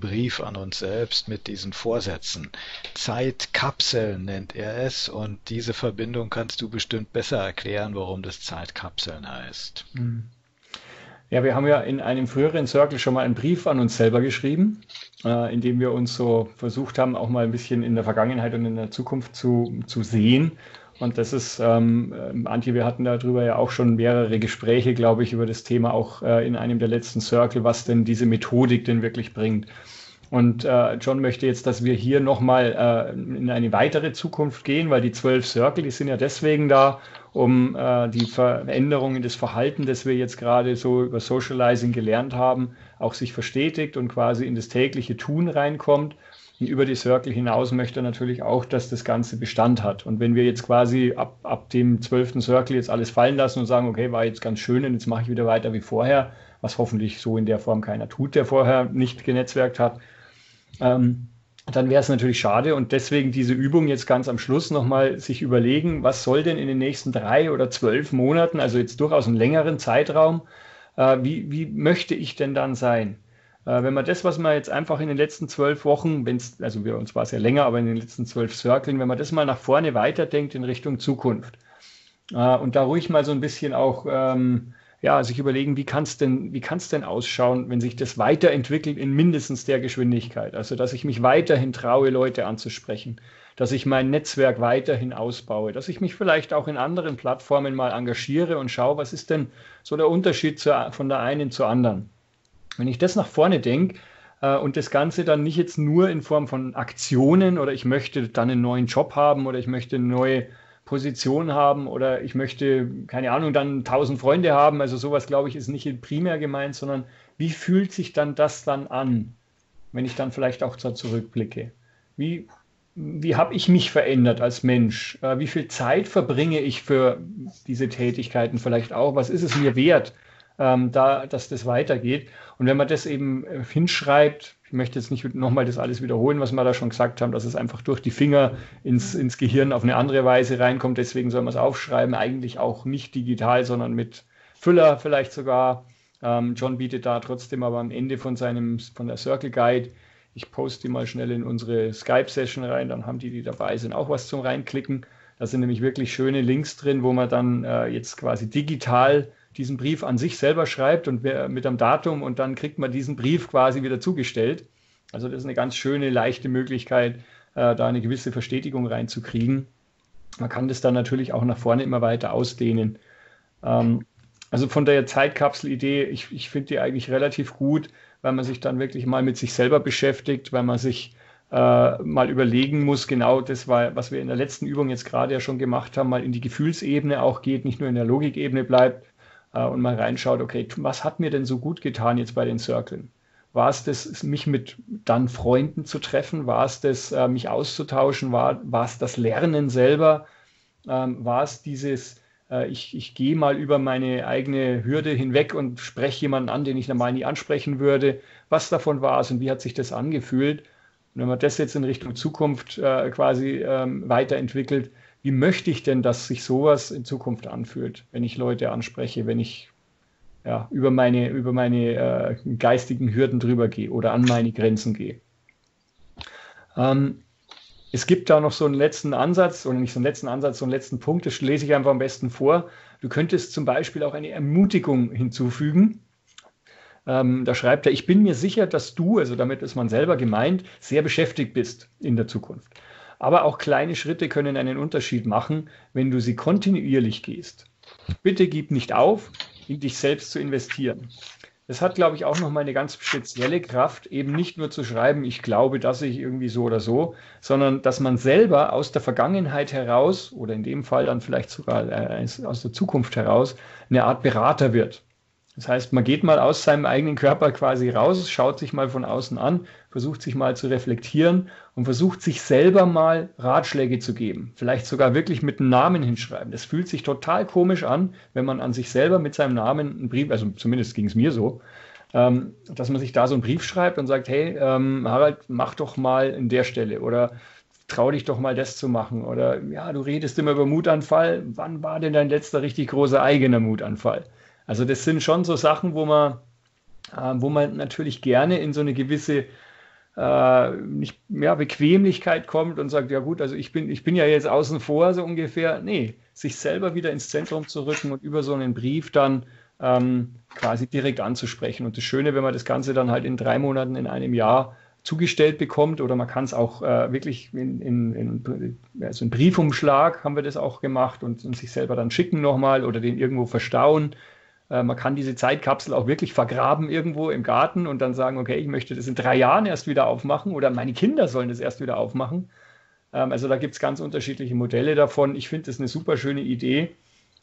Brief an uns selbst mit diesen Vorsätzen. Zeitkapseln nennt er es. Und diese Verbindung kannst du bestimmt besser erklären, warum das Zeitkapseln heißt. Ja, wir haben ja in einem früheren Circle schon mal einen Brief an uns selber geschrieben, in dem wir uns so versucht haben, auch mal ein bisschen in der Vergangenheit und in der Zukunft zu sehen. Und das ist, Antje, wir hatten darüber ja auch schon mehrere Gespräche, glaube ich, über das Thema auch in einem der letzten Circle, was denn diese Methodik denn wirklich bringt. Und John möchte jetzt, dass wir hier nochmal in eine weitere Zukunft gehen, weil die 12 Circle, die sind ja deswegen da, um die Veränderungen des Verhaltens, das wir jetzt gerade so über Socializing gelernt haben, auch sich verstetigt und quasi in das tägliche Tun reinkommt. Und über die Circle hinaus möchte er natürlich auch, dass das Ganze Bestand hat. Und wenn wir jetzt quasi ab dem 12. Circle jetzt alles fallen lassen und sagen, okay, war jetzt ganz schön und jetzt mache ich wieder weiter wie vorher, was hoffentlich so in der Form keiner tut, der vorher nicht genetzwerkt hat, dann wäre es natürlich schade und deswegen diese Übung jetzt ganz am Schluss nochmal sich überlegen, was soll denn in den nächsten 3 oder 12 Monaten, also jetzt durchaus einen längeren Zeitraum, wie möchte ich denn dann sein? Wenn man das, was man jetzt einfach in den letzten 12 Wochen, also wir uns war es ja länger, aber in den letzten 12 Circles, wenn man das mal nach vorne weiterdenkt in Richtung Zukunft und da ruhig mal so ein bisschen auch... ja, sich überlegen, wie kann's denn ausschauen, wenn sich das weiterentwickelt in mindestens der Geschwindigkeit. Also, dass ich mich weiterhin traue, Leute anzusprechen, dass ich mein Netzwerk weiterhin ausbaue, dass ich mich vielleicht auch in anderen Plattformen mal engagiere und schaue, was ist denn so der Unterschied von der einen zur anderen. Wenn ich das nach vorne denke und das Ganze dann nicht jetzt nur in Form von Aktionen oder ich möchte dann einen neuen Job haben oder ich möchte eine neue Position haben oder ich möchte, keine Ahnung, dann 1000 Freunde haben. Also sowas, glaube ich, ist nicht primär gemeint, sondern wie fühlt sich dann das dann an, wenn ich dann vielleicht auch zurückblicke? Wie habe ich mich verändert als Mensch? Wie viel Zeit verbringe ich für diese Tätigkeiten vielleicht auch? Was ist es mir wert, dass das weitergeht? Und wenn man das eben hinschreibt, ich möchte jetzt nicht nochmal das alles wiederholen, was wir da schon gesagt haben, dass es einfach durch die Finger ins Gehirn auf eine andere Weise reinkommt. Deswegen soll man es aufschreiben, eigentlich auch nicht digital, sondern mit Füller vielleicht sogar John bietet da trotzdem aber am Ende von der Circle Guide, ich poste die mal schnell in unsere Skype-Session rein, dann haben die, die dabei sind, auch was zum Reinklicken. Da sind nämlich wirklich schöne Links drin, wo man dann jetzt quasi digital diesen Brief an sich selber schreibt und mit einem Datum und dann kriegt man diesen Brief quasi wieder zugestellt. Also das ist eine ganz schöne, leichte Möglichkeit, da eine gewisse Verstetigung reinzukriegen. Man kann das dann natürlich auch nach vorne immer weiter ausdehnen. Also von der Zeitkapsel-Idee, ich finde die eigentlich relativ gut, weil man sich dann wirklich mal mit sich selber beschäftigt, weil man sich mal überlegen muss, genau das war, was wir in der letzten Übung jetzt gerade ja schon gemacht haben, mal in die Gefühlsebene auch geht, nicht nur in der Logikebene bleibt und mal reinschaut, okay, was hat mir denn so gut getan jetzt bei den Circlen? War es das, mich mit dann Freunden zu treffen? War es das, mich auszutauschen? War es das Lernen selber? War es dieses, ich gehe mal über meine eigene Hürde hinweg und spreche jemanden an, den ich normal nie ansprechen würde? Was davon war es und wie hat sich das angefühlt? Und wenn man das jetzt in Richtung Zukunft quasi weiterentwickelt, wie möchte ich denn, dass sich sowas in Zukunft anfühlt, wenn ich Leute anspreche, wenn ich ja, über meine geistigen Hürden drüber gehe oder an meine Grenzen gehe? Es gibt da noch so einen letzten Ansatz, oder nicht so einen letzten Ansatz, so einen letzten Punkt, das lese ich einfach am besten vor. Du könntest zum Beispiel auch eine Ermutigung hinzufügen. Da schreibt er, ich bin mir sicher, dass du, also damit ist man selber gemeint, sehr beschäftigt bist in der Zukunft. Aber auch kleine Schritte können einen Unterschied machen, wenn du sie kontinuierlich gehst. Bitte gib nicht auf, in dich selbst zu investieren. Das hat, glaube ich, auch nochmal eine ganz spezielle Kraft, eben nicht nur zu schreiben, ich glaube, dass ich irgendwie so oder so, sondern dass man selber aus der Vergangenheit heraus oder in dem Fall dann vielleicht sogar aus der Zukunft heraus eine Art Berater wird. Das heißt, man geht mal aus seinem eigenen Körper quasi raus, schaut sich mal von außen an, versucht sich mal zu reflektieren und versucht sich selber mal Ratschläge zu geben. Vielleicht sogar wirklich mit einem Namen hinschreiben. Das fühlt sich total komisch an, wenn man an sich selber mit seinem Namen einen Brief, also zumindest ging es mir so, dass man sich da so einen Brief schreibt und sagt, hey, Harald, mach doch mal an der Stelle oder trau dich doch mal das zu machen oder ja, du redest immer über Mutanfall. Wann war denn dein letzter richtig großer eigener Mutanfall? Also das sind schon so Sachen, wo man natürlich gerne in so eine gewisse Bequemlichkeit kommt und sagt, ja gut, also ich bin ja jetzt außen vor, so ungefähr. Nee, sich selber wieder ins Zentrum zu rücken und über so einen Brief dann quasi direkt anzusprechen. Und das Schöne, wenn man das Ganze dann halt in 3 Monaten, in einem Jahr zugestellt bekommt oder man kann es auch wirklich in einen Briefumschlag haben wir das auch gemacht und sich selber dann schicken nochmal oder den irgendwo verstauen. Man kann diese Zeitkapsel auch wirklich vergraben irgendwo im Garten und dann sagen, okay, ich möchte das in 3 Jahren erst wieder aufmachen oder meine Kinder sollen das erst wieder aufmachen. Also da gibt es ganz unterschiedliche Modelle davon. Ich finde das eine super schöne Idee.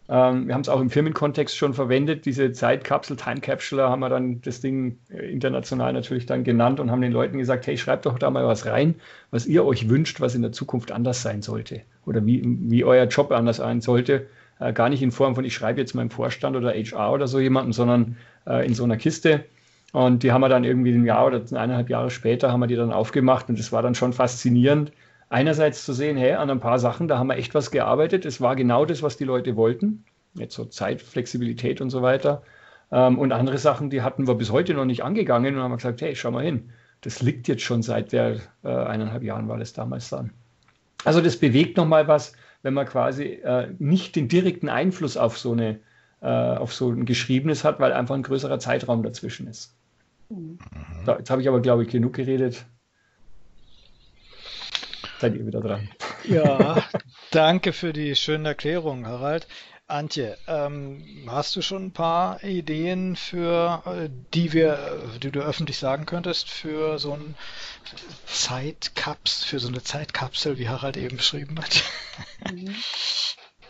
Wir haben es auch im Firmenkontext schon verwendet. Diese Zeitkapsel, Time Capsule, haben wir dann das Ding international natürlich dann genannt und haben den Leuten gesagt, hey, schreibt doch da mal was rein, was ihr euch wünscht, was in der Zukunft anders sein sollte oder wie euer Job anders sein sollte. Gar nicht in Form von, ich schreibe jetzt meinem Vorstand oder HR oder so jemanden, sondern in so einer Kiste. Und die haben wir dann irgendwie ein Jahr oder 1,5 Jahre später haben wir die dann aufgemacht. Und das war dann schon faszinierend, einerseits zu sehen, hey, an ein paar Sachen, da haben wir echt was gearbeitet. Es war genau das, was die Leute wollten. Jetzt so Zeit, Flexibilität und so weiter. Und andere Sachen, die hatten wir bis heute noch nicht angegangen. Und haben wir gesagt, hey, schau mal hin. Das liegt jetzt schon seit 1,5 Jahren war das damals dann. Also das bewegt nochmal was, wenn man quasi nicht den direkten Einfluss auf so ein Geschriebenes hat, weil einfach ein größerer Zeitraum dazwischen ist. Mhm. Da, jetzt habe ich aber, glaube ich, genug geredet. Seid ihr wieder dran. Ja, danke für die schönen Erklärungen, Harald. Antje, hast du schon ein paar Ideen, die du öffentlich sagen könntest, für so ein Zeitkapsel, wie Harald eben beschrieben hat?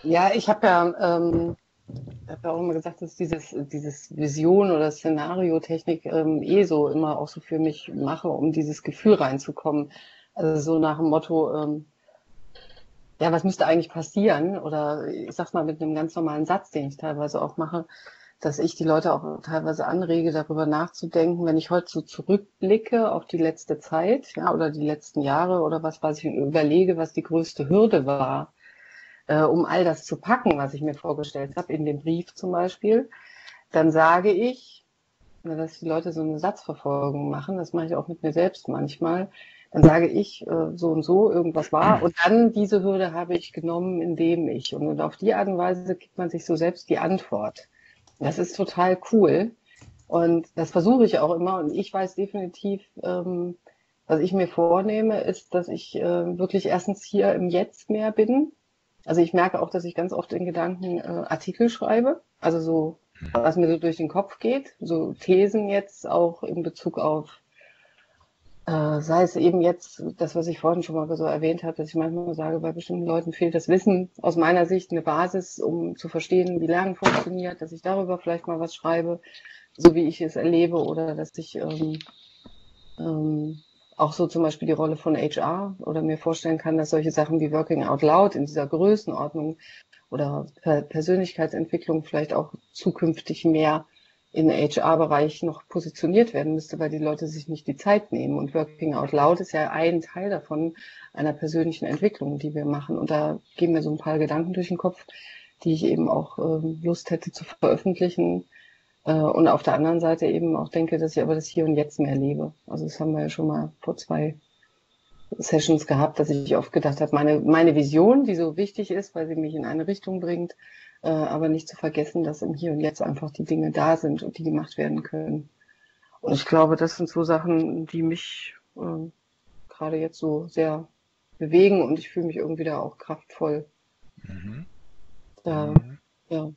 Ja, ich habe ja, auch immer gesagt, dass dieses Vision- oder Szenariotechnik so immer auch so für mich mache, um dieses Gefühl reinzukommen. Also so nach dem Motto, ja, was müsste eigentlich passieren? Oder ich sag's mal mit einem ganz normalen Satz, den ich teilweise auch mache, dass ich die Leute auch teilweise anrege, darüber nachzudenken, wenn ich heute so zurückblicke auf die letzte Zeit, ja, oder die letzten Jahre oder was weiß ich, und überlege, was die größte Hürde war, um all das zu packen, was ich mir vorgestellt habe, in dem Brief zum Beispiel, dann sage ich, dass die Leute so eine Satzverfolgung machen, das mache ich auch mit mir selbst manchmal, dann sage ich so und so, irgendwas war und dann diese Hürde habe ich genommen, indem ich. Und auf die Art und Weise gibt man sich so selbst die Antwort. Das ist total cool und das versuche ich auch immer und ich weiß definitiv, was ich mir vornehme, ist, dass ich wirklich erstens hier im Jetzt mehr bin. Also ich merke auch, dass ich ganz oft in Gedanken Artikel schreibe, also so, was mir so durch den Kopf geht, so Thesen jetzt auch in Bezug auf, sei es eben jetzt das, was ich vorhin schon mal so erwähnt habe, dass ich manchmal sage, bei bestimmten Leuten fehlt das Wissen, aus meiner Sicht eine Basis, um zu verstehen, wie Lernen funktioniert, dass ich darüber vielleicht mal was schreibe, so wie ich es erlebe oder dass ich auch so zum Beispiel die Rolle von HR oder mir vorstellen kann, dass solche Sachen wie Working Out Loud in dieser Größenordnung oder Persönlichkeitsentwicklung vielleicht auch zukünftig mehr in HR-Bereich noch positioniert werden müsste, weil die Leute sich nicht die Zeit nehmen. Und Working Out Loud ist ja ein Teil davon, einer persönlichen Entwicklung, die wir machen. Und da gehen mir so ein paar Gedanken durch den Kopf, die ich eben auch Lust hätte zu veröffentlichen. Und auf der anderen Seite eben auch denke, dass ich aber das Hier und Jetzt mehr lebe. Also das haben wir ja schon mal vor 2 Sessions gehabt, dass ich oft gedacht habe, meine Vision, die so wichtig ist, weil sie mich in eine Richtung bringt, aber nicht zu vergessen, dass im Hier und Jetzt einfach die Dinge da sind und die gemacht werden können. Und ich glaube, das sind so Sachen, die mich gerade jetzt so sehr bewegen und ich fühle mich irgendwie da auch kraftvoll, da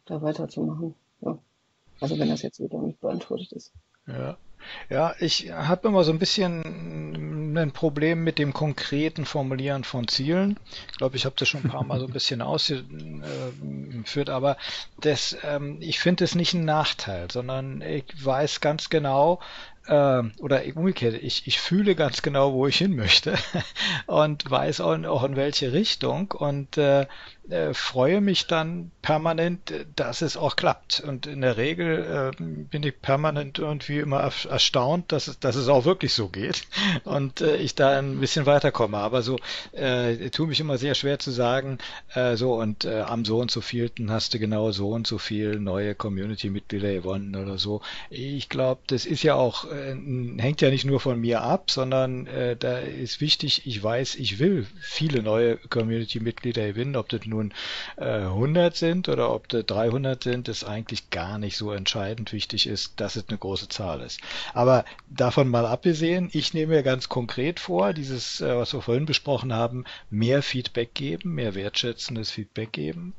weiterzumachen. Ja. Also wenn das jetzt wieder nicht beantwortet ist. Ja, ich habe immer so ein bisschen ein Problem mit dem konkreten Formulieren von Zielen. Ich glaube, ich habe das schon ein paar Mal so ein bisschen ausgeführt, aber das, ich finde es nicht ein Nachteil, sondern ich weiß ganz genau, oder umgekehrt, ich fühle ganz genau, wo ich hin möchte und weiß auch in welche Richtung und freue mich dann permanent, dass es auch klappt. Und in der Regel bin ich permanent irgendwie immer erstaunt, dass es auch wirklich so geht und ich da ein bisschen weiterkomme. Aber so tue mich immer sehr schwer zu sagen, am so und so vielten hast du genau so und so viel neue Community-Mitglieder gewonnen oder so. Ich glaube, das ist ja auch hängt ja nicht nur von mir ab, sondern da ist wichtig, ich weiß, ich will viele neue Community-Mitglieder gewinnen. Ob das nun 100 sind oder ob das 300 sind, ist eigentlich gar nicht so entscheidend. Wichtig ist, dass es eine große Zahl ist. Aber davon mal abgesehen, ich nehme mir ganz konkret vor, dieses, was wir vorhin besprochen haben, mehr Feedback geben, mehr wertschätzendes Feedback geben.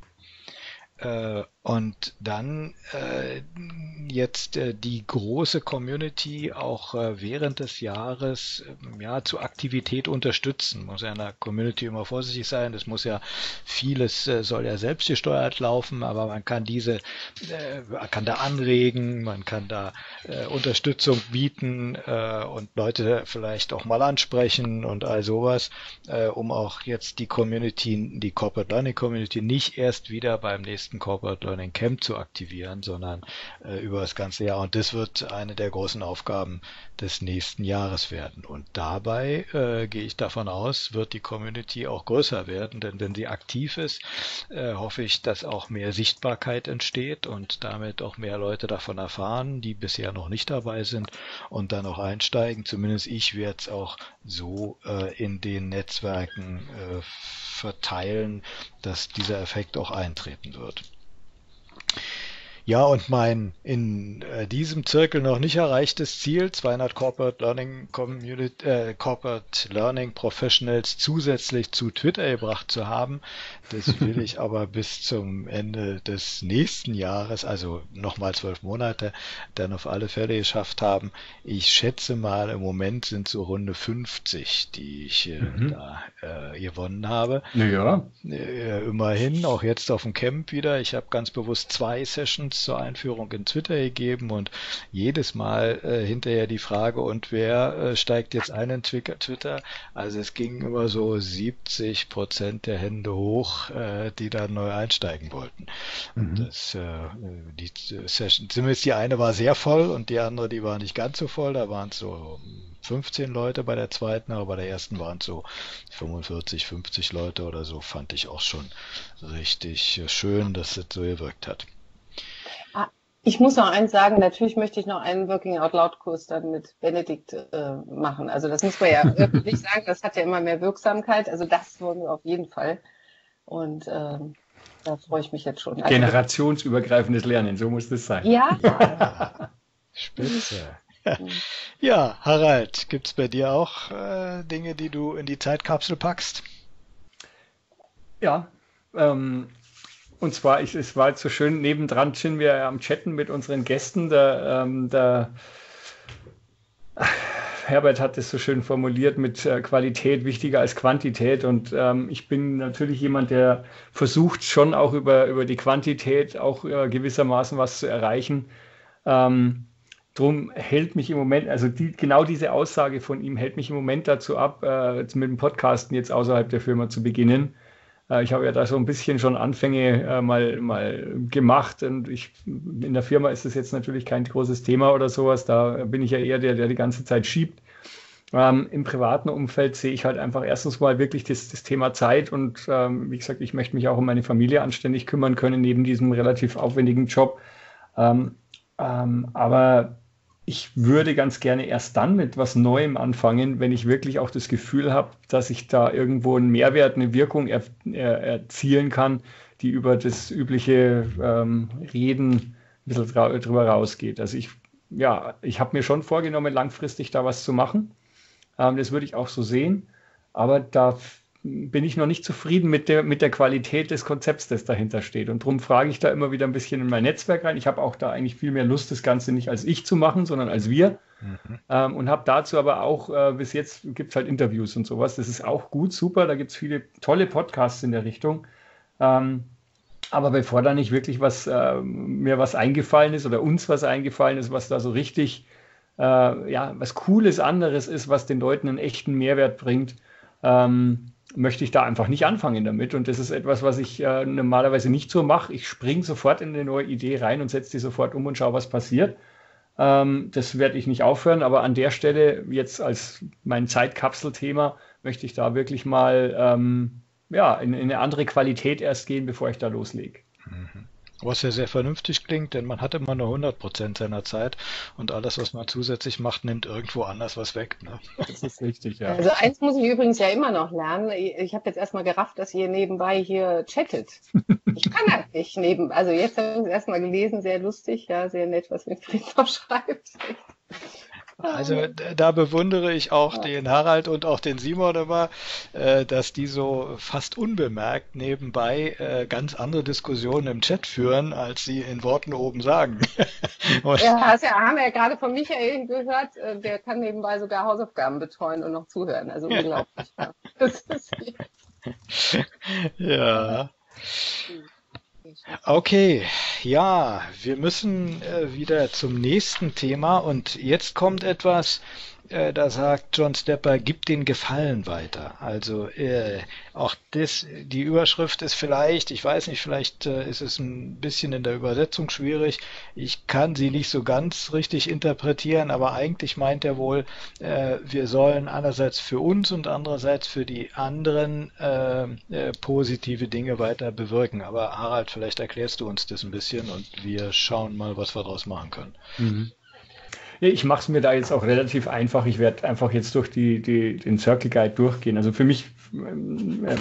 Und dann jetzt die große Community auch während des Jahres zu Aktivität unterstützen. Muss ja in der Community immer vorsichtig sein. Das muss ja vieles soll ja selbstgesteuert laufen, aber man kann kann da anregen, man kann da Unterstützung bieten und Leute vielleicht auch mal ansprechen und all sowas, um auch jetzt die Corporate Learning Community nicht erst wieder beim nächsten Corporate Learning Camp zu aktivieren, sondern über das ganze Jahr. Und das wird eine der großen Aufgaben des nächsten Jahres werden. Und dabei gehe ich davon aus, wird die Community auch größer werden, denn wenn sie aktiv ist, hoffe ich, dass auch mehr Sichtbarkeit entsteht und damit auch mehr Leute davon erfahren, die bisher noch nicht dabei sind und dann auch einsteigen. Zumindest ich werde es auch so in den Netzwerken verteilen, dass dieser Effekt auch eintreten wird. Ja, und mein in diesem Zirkel noch nicht erreichtes Ziel, 200 Corporate Learning Professionals zusätzlich zu Twitter gebracht zu haben, das will ich aber bis zum Ende des nächsten Jahres, also nochmal 12 Monate, dann auf alle Fälle geschafft haben. Ich schätze mal, im Moment sind so Runde 50, die ich da gewonnen habe. Ja. Immerhin, auch jetzt auf dem Camp wieder. Ich habe ganz bewusst 2 Sessions zur Einführung in Twitter gegeben und jedes Mal hinterher die Frage, und wer steigt jetzt ein in Twitter? Also es ging immer so 70% der Hände hoch, die da neu einsteigen wollten. Und das, die Session, zumindest die eine war sehr voll und die andere, die war nicht ganz so voll, da waren es so 15 Leute bei der zweiten, aber bei der ersten waren es so 45, 50 Leute oder so, fand ich auch schon richtig schön, dass es so gewirkt hat. Ich muss noch eins sagen, natürlich möchte ich noch einen Working Out Loud Kurs dann mit Benedikt machen. Also das muss man ja wirklich sagen, das hat ja immer mehr Wirksamkeit. Also das wollen wir auf jeden Fall. Und da freue ich mich jetzt schon. Also, generationsübergreifendes Lernen, so muss das sein. Ja. Spitze. Ja, Harald, gibt es bei dir auch Dinge, die du in die Zeitkapsel packst? Ja, und zwar, es war so schön, nebendran sind wir am Chatten mit unseren Gästen. Da Herbert hat es so schön formuliert mit Qualität wichtiger als Quantität. Und ich bin natürlich jemand, der versucht schon auch über die Quantität auch gewissermaßen was zu erreichen. Drum hält mich im Moment, also genau diese Aussage von ihm hält mich im Moment dazu ab, mit dem Podcasten jetzt außerhalb der Firma zu beginnen. Ich habe ja da so ein bisschen schon Anfänge mal gemacht und in der Firma ist das jetzt natürlich kein großes Thema oder sowas. Da bin ich ja eher der die ganze Zeit schiebt. Im privaten Umfeld sehe ich halt einfach erstens mal wirklich das Thema Zeit und wie gesagt, ich möchte mich auch um meine Familie anständig kümmern können, neben diesem relativ aufwendigen Job. Aber ich würde ganz gerne erst dann mit was Neuem anfangen, wenn ich wirklich auch das Gefühl habe, dass ich da irgendwo einen Mehrwert, eine Wirkung erzielen kann, die über das übliche Reden ein bisschen drüber rausgeht. Also ich habe mir schon vorgenommen, langfristig da was zu machen. Das würde ich auch so sehen. Aber da bin ich noch nicht zufrieden mit der Qualität des Konzepts, das dahinter steht. Und darum frage ich da immer wieder ein bisschen in mein Netzwerk rein. Ich habe auch da eigentlich viel mehr Lust, das Ganze nicht als ich zu machen, sondern als wir. Mhm. Und habe dazu aber auch, bis jetzt gibt es halt Interviews und sowas. Das ist auch gut, super. Da gibt es viele tolle Podcasts in der Richtung. Aber bevor da nicht wirklich mir was eingefallen ist oder uns was eingefallen ist, was da so richtig, was Cooles anderes ist, was den Leuten einen echten Mehrwert bringt, möchte ich da einfach nicht anfangen damit. Und das ist etwas, was ich normalerweise nicht so mache. Ich springe sofort in eine neue Idee rein und setze die sofort um und schaue, was passiert. Das werde ich nicht aufhören, aber an der Stelle jetzt als mein Zeitkapselthema möchte ich da wirklich mal in eine andere Qualität erst gehen, bevor ich da loslege. Mhm. Was ja sehr vernünftig klingt, denn man hat immer nur 100% seiner Zeit und alles, was man zusätzlich macht, nimmt irgendwo anders was weg. Ne? Das ist richtig, ja. Also eins muss ich übrigens ja immer noch lernen. Ich habe jetzt erstmal gerafft, dass ihr nebenbei hier chattet. Ich kann das nicht nebenbei. Also jetzt habe ich es erstmal gelesen, sehr lustig, ja, sehr nett, was Winfried schreibt. Also da bewundere ich auch den Harald und auch den Simon immer, dass die so fast unbemerkt nebenbei ganz andere Diskussionen im Chat führen, als sie in Worten oben sagen. Ja, das haben wir ja gerade von Michael gehört, der kann nebenbei sogar Hausaufgaben betreuen und noch zuhören. Also unglaublich. Ja. Das ist ja. Okay, ja, wir müssen wieder zum nächsten Thema und jetzt kommt etwas, da sagt John Stepper, gib den Gefallen weiter. Also auch das, die Überschrift ist vielleicht, ich weiß nicht, vielleicht ist es ein bisschen in der Übersetzung schwierig, ich kann sie nicht so ganz richtig interpretieren, aber eigentlich meint er wohl, wir sollen einerseits für uns und andererseits für die anderen positive Dinge weiter bewirken. Aber Harald, vielleicht erklärst du uns das ein bisschen und wir schauen mal, was wir daraus machen können. Mhm. Ich mache es mir da jetzt auch relativ einfach. Ich werde einfach jetzt durch den Circle Guide durchgehen. Also für mich muss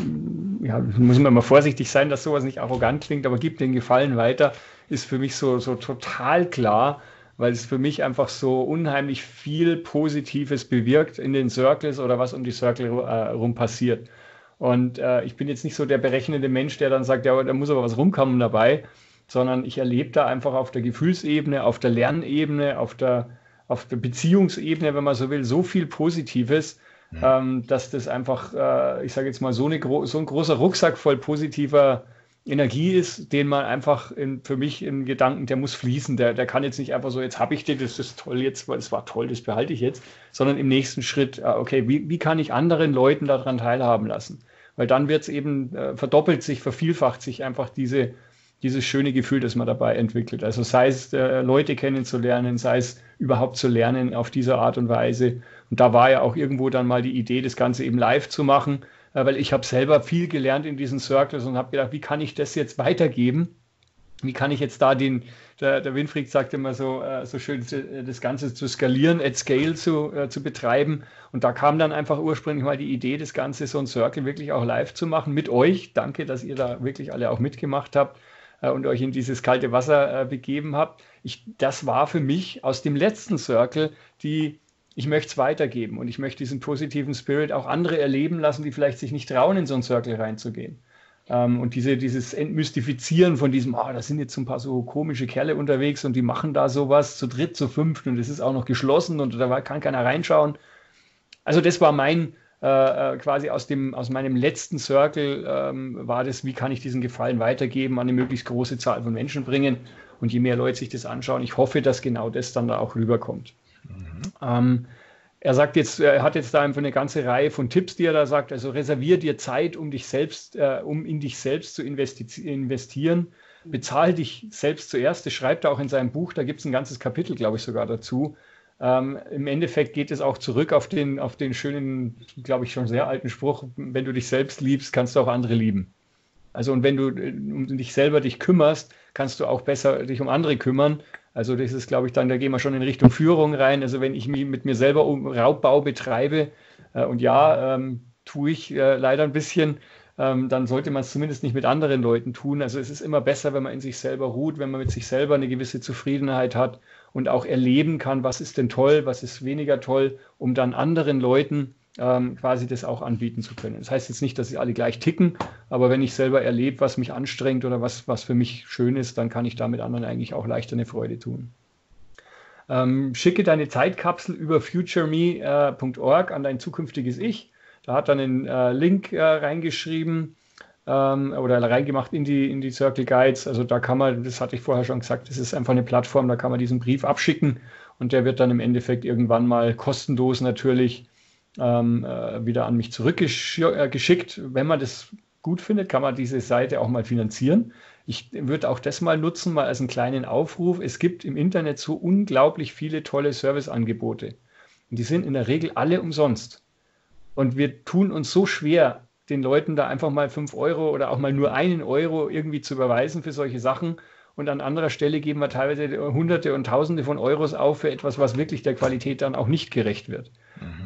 man mal vorsichtig sein, dass sowas nicht arrogant klingt, aber gib den Gefallen weiter, ist für mich so total klar, weil es für mich einfach so unheimlich viel Positives bewirkt in den Circles oder was um die Circle rum passiert. Und ich bin jetzt nicht so der berechnende Mensch, der dann sagt, ja, da muss aber was rumkommen dabei, sondern ich erlebe da einfach auf der Gefühlsebene, auf der Lernebene, auf der Beziehungsebene, wenn man so will, so viel Positives, dass das einfach, ich sage jetzt mal, so ein großer Rucksack voll positiver Energie ist, den man einfach für mich im Gedanken, der muss fließen, der kann jetzt nicht einfach so, jetzt habe ich den, das ist toll jetzt, weil es war toll, das behalte ich jetzt, sondern im nächsten Schritt, okay, wie kann ich anderen Leuten daran teilhaben lassen? Weil dann wird es eben, verdoppelt sich, vervielfacht sich einfach dieses schöne Gefühl, das man dabei entwickelt. Also sei es, Leute kennenzulernen, sei es überhaupt zu lernen auf diese Art und Weise. Und da war ja auch irgendwo dann mal die Idee, das Ganze eben live zu machen, weil ich habe selber viel gelernt in diesen Circles und habe gedacht, wie kann ich das jetzt weitergeben? Wie kann ich jetzt da der Winfried sagt immer so schön, das Ganze zu skalieren, at scale zu betreiben. Und da kam dann einfach ursprünglich mal die Idee, das Ganze so ein Circle wirklich auch live zu machen mit euch. Danke, dass ihr da wirklich alle auch mitgemacht habt und euch in dieses kalte Wasser begeben habt. Das war für mich aus dem letzten Circle ich möchte es weitergeben und ich möchte diesen positiven Spirit auch andere erleben lassen, die vielleicht sich nicht trauen, in so einen Circle reinzugehen. Und dieses Entmystifizieren von diesem, da sind jetzt so ein paar so komische Kerle unterwegs und die machen da sowas zu dritt, zu fünft und es ist auch noch geschlossen und da kann keiner reinschauen. Also das war mein, quasi aus meinem letzten Circle war das, wie kann ich diesen Gefallen weitergeben, an eine möglichst große Zahl von Menschen bringen, und je mehr Leute sich das anschauen, ich hoffe, dass genau das dann da auch rüberkommt. Mhm. Er sagt jetzt, er hat jetzt da einfach eine ganze Reihe von Tipps, die er da sagt. Also reservier dir Zeit, um in dich selbst zu investieren. Bezahl dich selbst zuerst. Das schreibt er auch in seinem Buch. Da gibt es ein ganzes Kapitel, glaube ich, sogar dazu. Im Endeffekt geht es auch zurück auf den schönen, glaube ich, schon sehr alten Spruch: Wenn du dich selbst liebst, kannst du auch andere lieben. Also, und wenn du um dich selber kümmerst, kannst du auch besser dich um andere kümmern. Also das ist, glaube ich, dann, da gehen wir schon in Richtung Führung rein. Also wenn ich mich mit mir selber Raubbau betreibe, und ja, tue ich leider ein bisschen, dann sollte man es zumindest nicht mit anderen Leuten tun. Also es ist immer besser, wenn man in sich selber ruht, wenn man mit sich selber eine gewisse Zufriedenheit hat und auch erleben kann, was ist denn toll, was ist weniger toll, um dann anderen Leuten quasi das auch anbieten zu können. Das heißt jetzt nicht, dass sie alle gleich ticken, aber wenn ich selber erlebe, was mich anstrengt oder was für mich schön ist, dann kann ich damit anderen eigentlich auch leichter eine Freude tun. Schicke deine Zeitkapsel über futureme.org an dein zukünftiges Ich. Da hat dann einen Link reingeschrieben oder reingemacht in die Circle Guides. Also da kann man, das hatte ich vorher schon gesagt, das ist einfach eine Plattform, da kann man diesen Brief abschicken und der wird dann im Endeffekt irgendwann mal kostenlos natürlich wieder an mich zurückgeschickt. Wenn man das gut findet, kann man diese Seite auch mal finanzieren. Ich würde auch das mal nutzen, mal als einen kleinen Aufruf. Es gibt im Internet so unglaublich viele tolle Serviceangebote. Und die sind in der Regel alle umsonst. Und wir tun uns so schwer, den Leuten da einfach mal 5 € oder auch mal nur 1 € irgendwie zu überweisen für solche Sachen. Und an anderer Stelle geben wir teilweise Hunderte und Tausende von Euros auf für etwas, was wirklich der Qualität dann auch nicht gerecht wird.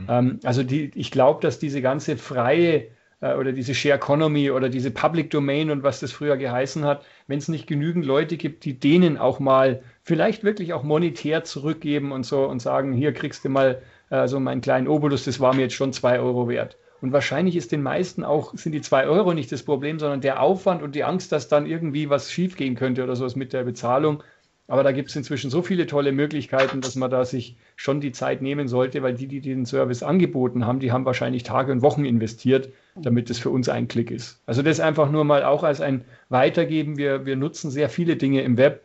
Mhm. Also ich glaube, dass diese ganze freie oder diese Share Economy oder diese Public Domain und was das früher geheißen hat, wenn es nicht genügend Leute gibt, die denen auch mal vielleicht wirklich auch monetär zurückgeben und so und sagen, hier kriegst du mal so meinen kleinen Obolus, das war mir jetzt schon 2 € wert. Und wahrscheinlich ist den meisten auch, sind die 2 € nicht das Problem, sondern der Aufwand und die Angst, dass dann irgendwie was schief gehen könnte oder sowas mit der Bezahlung. Aber da gibt es inzwischen so viele tolle Möglichkeiten, dass man da sich schon die Zeit nehmen sollte, weil die den Service angeboten haben, die haben wahrscheinlich Tage und Wochen investiert, damit das für uns ein Klick ist. Also das einfach nur mal auch als ein Weitergeben. Wir nutzen sehr viele Dinge im Web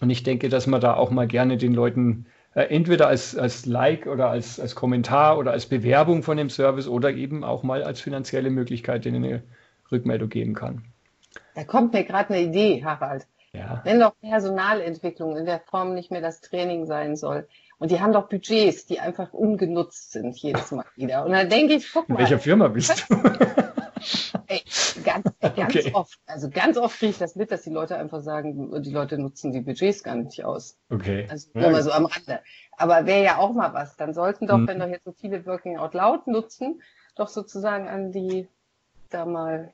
und ich denke, dass man da auch mal gerne den Leuten entweder als Like oder als Kommentar oder als Bewerbung von dem Service oder eben auch mal als finanzielle Möglichkeit, denen eine Rückmeldung geben kann. Da kommt mir gerade eine Idee, Harald. Ja. Wenn doch Personalentwicklung in der Form nicht mehr das Training sein soll. Und die haben doch Budgets, die einfach ungenutzt sind jedes Mal wieder. Und dann denke ich, guck mal. In welcher Firma bist du? Ey, ganz okay. Oft, also ganz oft kriege ich das mit, dass die Leute einfach sagen, die Leute nutzen die Budgets gar nicht aus. Okay. Also nur mal so am Rande. Aber wäre ja auch mal was. Dann sollten doch, wenn doch jetzt so viele Working Out Loud nutzen, doch sozusagen an die da mal.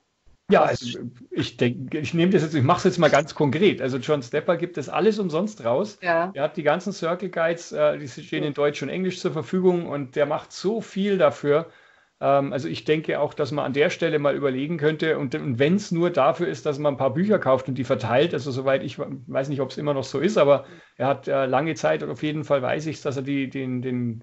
Ja, also ich mache es jetzt mal ganz konkret. Also John Stepper gibt das alles umsonst raus. Ja. Er hat die ganzen Circle Guides, die stehen in Deutsch und Englisch zur Verfügung und der macht so viel dafür. Also ich denke auch, dass man an der Stelle mal überlegen könnte und wenn es nur dafür ist, dass man ein paar Bücher kauft und die verteilt, also soweit ich weiß nicht, ob es immer noch so ist, aber er hat lange Zeit und auf jeden Fall weiß ich, dass er den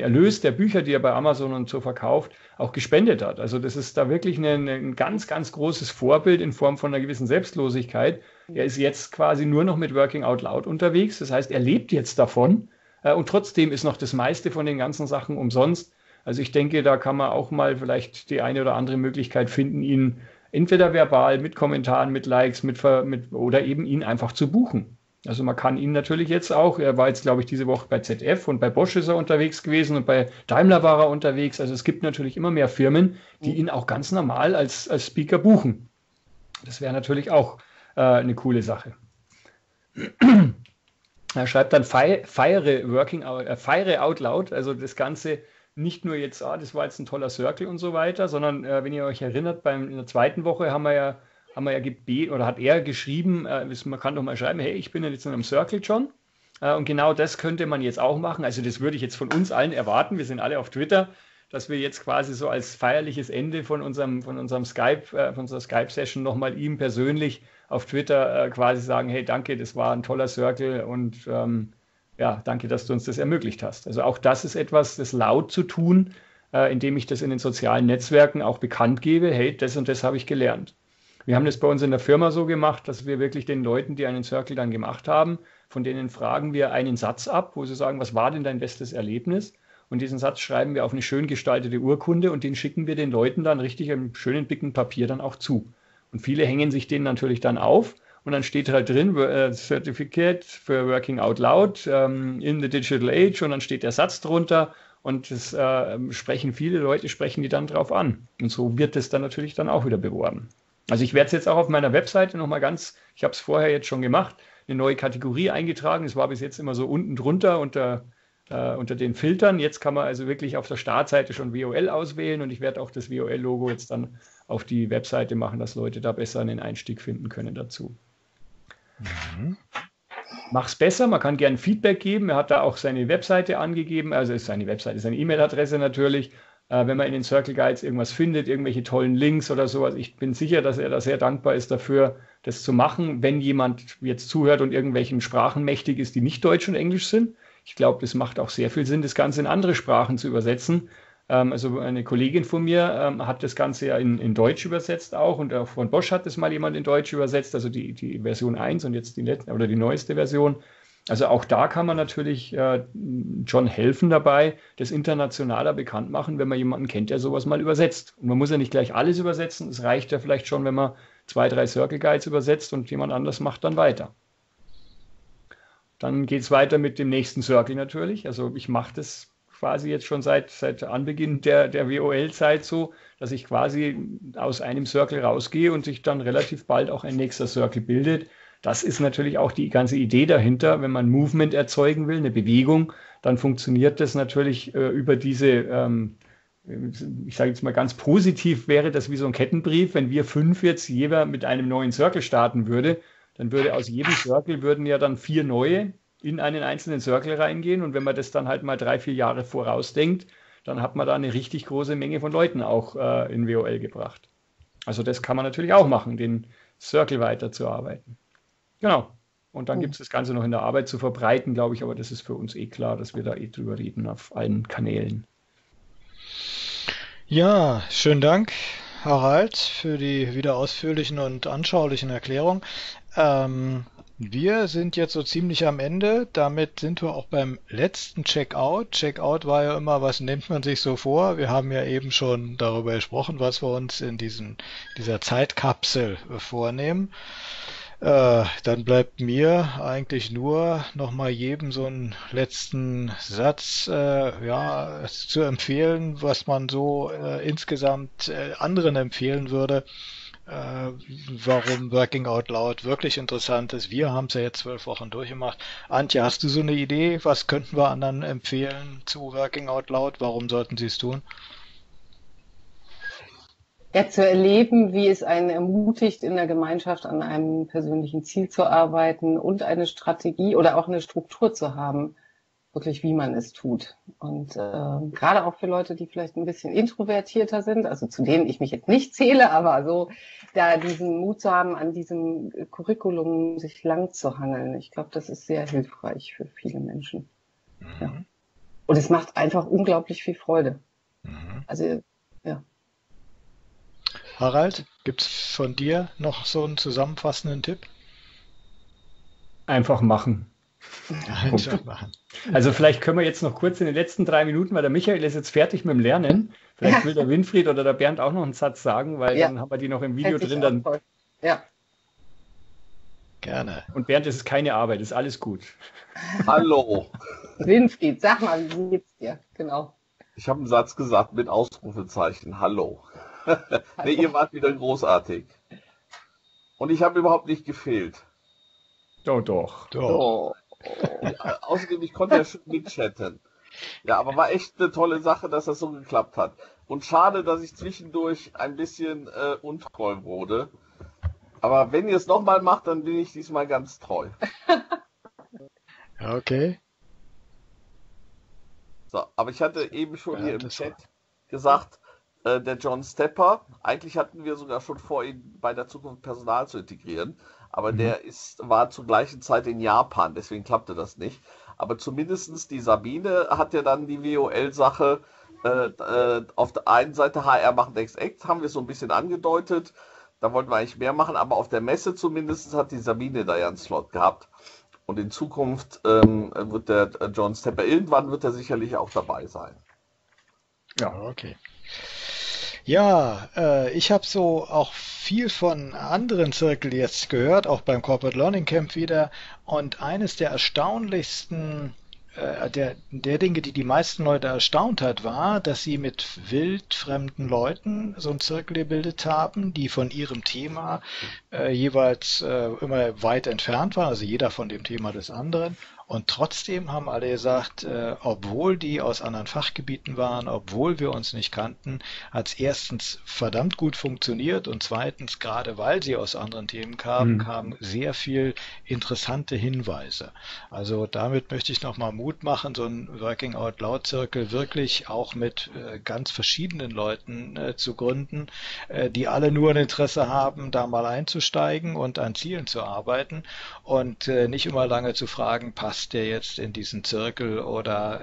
Erlös der Bücher, die er bei Amazon und so verkauft, auch gespendet hat. Also das ist da wirklich ein ganz, ganz großes Vorbild in Form von einer gewissen Selbstlosigkeit. Er ist jetzt quasi nur noch mit Working Out Loud unterwegs, das heißt, er lebt jetzt davon und trotzdem ist noch das meiste von den ganzen Sachen umsonst. Also ich denke, da kann man auch mal vielleicht die eine oder andere Möglichkeit finden, ihn entweder verbal, mit Kommentaren, mit Likes, oder eben ihn einfach zu buchen. Also man kann ihn natürlich jetzt auch, er war jetzt, glaube ich, diese Woche bei ZF und bei Bosch ist er unterwegs gewesen und bei Daimler war er unterwegs. Also es gibt natürlich immer mehr Firmen, die ihn auch ganz normal als Speaker buchen. Das wäre natürlich auch eine coole Sache. Er schreibt dann, fire out loud, also das Ganze nicht nur jetzt, das war jetzt ein toller Circle und so weiter, sondern wenn ihr euch erinnert, in der zweiten Woche haben wir ja gebeten, oder hat er geschrieben, man kann doch mal schreiben, hey, ich bin ja jetzt in einem Circle schon. Und genau das könnte man jetzt auch machen. Also das würde ich jetzt von uns allen erwarten. Wir sind alle auf Twitter, dass wir jetzt quasi so als feierliches Ende von unserer Skype-Session nochmal ihm persönlich auf Twitter quasi sagen, hey, danke, das war ein toller Circle und ja, danke, dass du uns das ermöglicht hast. Also auch das ist etwas, das laut zu tun, indem ich das in den sozialen Netzwerken auch bekannt gebe, hey, das und das habe ich gelernt. Wir haben das bei uns in der Firma so gemacht, dass wir wirklich den Leuten, die einen Circle dann gemacht haben, von denen fragen wir einen Satz ab, wo sie sagen, was war denn dein bestes Erlebnis? Und diesen Satz schreiben wir auf eine schön gestaltete Urkunde und den schicken wir den Leuten dann richtig im schönen dicken Papier dann auch zu. Und viele hängen sich den natürlich dann auf. Und dann steht halt drin, Certificate für Working Out Loud in the Digital Age, und dann steht der Satz drunter, und das viele Leute sprechen die dann drauf an. Und so wird es dann natürlich dann auch wieder beworben. Also ich werde es jetzt auch auf meiner Webseite nochmal ganz, ich habe es vorher jetzt schon gemacht, eine neue Kategorie eingetragen. Es war bis jetzt immer so unten drunter unter den Filtern. Jetzt kann man also wirklich auf der Startseite schon WOL auswählen, und ich werde auch das WOL-Logo jetzt dann auf die Webseite machen, dass Leute da besser einen Einstieg finden können dazu. Mhm. Mach's besser, man kann gerne Feedback geben. Er hat da auch seine Webseite angegeben, also ist seine Webseite, seine E-Mail-Adresse natürlich. Wenn man in den Circle Guides irgendwas findet, irgendwelche tollen Links oder sowas, ich bin sicher, dass er da sehr dankbar ist dafür, das zu machen. Wenn jemand jetzt zuhört und irgendwelchen Sprachen mächtig ist, die nicht Deutsch und Englisch sind, ich glaube, das macht auch sehr viel Sinn, das Ganze in andere Sprachen zu übersetzen. Also eine Kollegin von mir hat das Ganze ja in Deutsch übersetzt auch, und auch von Bosch hat das mal jemand in Deutsch übersetzt, also die Version 1 und jetzt die neueste Version. Also auch da kann man natürlich schon helfen dabei, das internationaler bekannt machen, wenn man jemanden kennt, der sowas mal übersetzt. Und man muss ja nicht gleich alles übersetzen, es reicht ja vielleicht schon, wenn man 2, 3 Circle Guides übersetzt und jemand anders macht dann weiter. Dann geht es weiter mit dem nächsten Circle natürlich. Also ich mache das quasi jetzt schon seit Anbeginn der WOL-Zeit so, dass ich quasi aus einem Circle rausgehe und sich dann relativ bald auch ein nächster Circle bildet. Das ist natürlich auch die ganze Idee dahinter. Wenn man Movement erzeugen will, eine Bewegung, dann funktioniert das natürlich über diese, ich sage jetzt mal ganz positiv, wäre das wie so ein Kettenbrief. Wenn wir 5 jetzt jeder mit einem neuen Circle starten würde, dann würde aus jedem Circle ja dann 4 neue in einen einzelnen Circle reingehen. Und wenn man das dann halt mal 3, 4 Jahre vorausdenkt, dann hat man da eine richtig große Menge von Leuten auch in WOL gebracht. Also das kann man natürlich auch machen, den Circle weiterzuarbeiten. Genau. Und dann gibt es das Ganze noch in der Arbeit zu verbreiten, glaube ich. Aber das ist für uns klar, dass wir da drüber reden auf allen Kanälen. Ja, schönen Dank, Harald, für die wieder ausführlichen und anschaulichen Erklärungen. Wir sind jetzt so ziemlich am Ende. Damit sind wir auch beim letzten Checkout. Checkout war ja immer, was nimmt man sich so vor? Wir haben ja eben schon darüber gesprochen, was wir uns in dieser Zeitkapsel vornehmen. Dann bleibt mir eigentlich nur nochmal jedem so einen letzten Satz zu empfehlen, was man so insgesamt anderen empfehlen würde, warum Working Out Loud wirklich interessant ist. Wir haben es ja jetzt 12 Wochen durchgemacht. Antje, hast du so eine Idee? Was könnten wir anderen empfehlen zu Working Out Loud? Warum sollten sie es tun? Ja, zu erleben, wie es einen ermutigt, in der Gemeinschaft an einem persönlichen Ziel zu arbeiten und eine Strategie oder auch eine Struktur zu haben, wirklich wie man es tut. Und gerade auch für Leute, die vielleicht ein bisschen introvertierter sind, also zu denen ich mich jetzt nicht zähle, aber so da diesen Mut zu haben, an diesem Curriculum sich lang zu hangeln. Ich glaube, das ist sehr hilfreich für viele Menschen. Mhm. Ja. Und es macht einfach unglaublich viel Freude. Mhm. Also, ja. Harald, gibt es von dir noch so einen zusammenfassenden Tipp? Einfach machen. Einfach machen. Also vielleicht können wir jetzt noch kurz in den letzten 3 Minuten, weil der Michael ist jetzt fertig mit dem Lernen. Vielleicht will der Winfried oder der Bernd auch noch einen Satz sagen, weil dann haben wir die noch im Video drin. Dann... Ja. Gerne. Und Bernd, es ist keine Arbeit, ist alles gut. Hallo. Winfried, sag mal, wie geht's dir? Genau. Ich habe einen Satz gesagt mit Ausrufezeichen. Hallo. Nee, ihr wart wieder großartig. Und ich habe überhaupt nicht gefehlt. Doch. Ja, außerdem, ich konnte ja schon mitchatten. Ja, aber war echt eine tolle Sache, dass das so geklappt hat. Und schade, dass ich zwischendurch ein bisschen untreu wurde. Aber wenn ihr es nochmal macht, dann bin ich diesmal ganz treu. Okay. So, aber ich hatte eben schon hier im Chat gesagt, der John Stepper, eigentlich hatten wir sogar schon vor, ihn bei der Zukunft Personal zu integrieren, aber der war zur gleichen Zeit in Japan, deswegen klappte das nicht. Aber zumindest die Sabine hat ja dann die WOL-Sache auf der einen Seite HR machen Exact, haben wir so ein bisschen angedeutet, da wollten wir eigentlich mehr machen, aber auf der Messe zumindest hat die Sabine da ja einen Slot gehabt. Und in Zukunft wird der John Stepper, irgendwann wird er sicherlich auch dabei sein. Ja, okay. Ja, ich habe so auch viel von anderen Zirkeln jetzt gehört, auch beim Corporate Learning Camp wieder. Und eines der erstaunlichsten, der Dinge, die die meisten Leute erstaunt hat, war, dass sie mit wildfremden Leuten so einen Zirkel gebildet haben, die von ihrem Thema jeweils immer weit entfernt waren, also jeder von dem Thema des anderen. Und trotzdem haben alle gesagt, obwohl die aus anderen Fachgebieten waren, obwohl wir uns nicht kannten, hat es erstens verdammt gut funktioniert und zweitens, gerade weil sie aus anderen Themen kamen, kamen sehr viel interessante Hinweise. Also damit möchte ich nochmal Mut machen, so ein Working Out Loud Circle wirklich auch mit ganz verschiedenen Leuten zu gründen, die alle nur ein Interesse haben, da mal einzusteigen und an Zielen zu arbeiten und nicht immer lange zu fragen, passt der jetzt in diesen Zirkel oder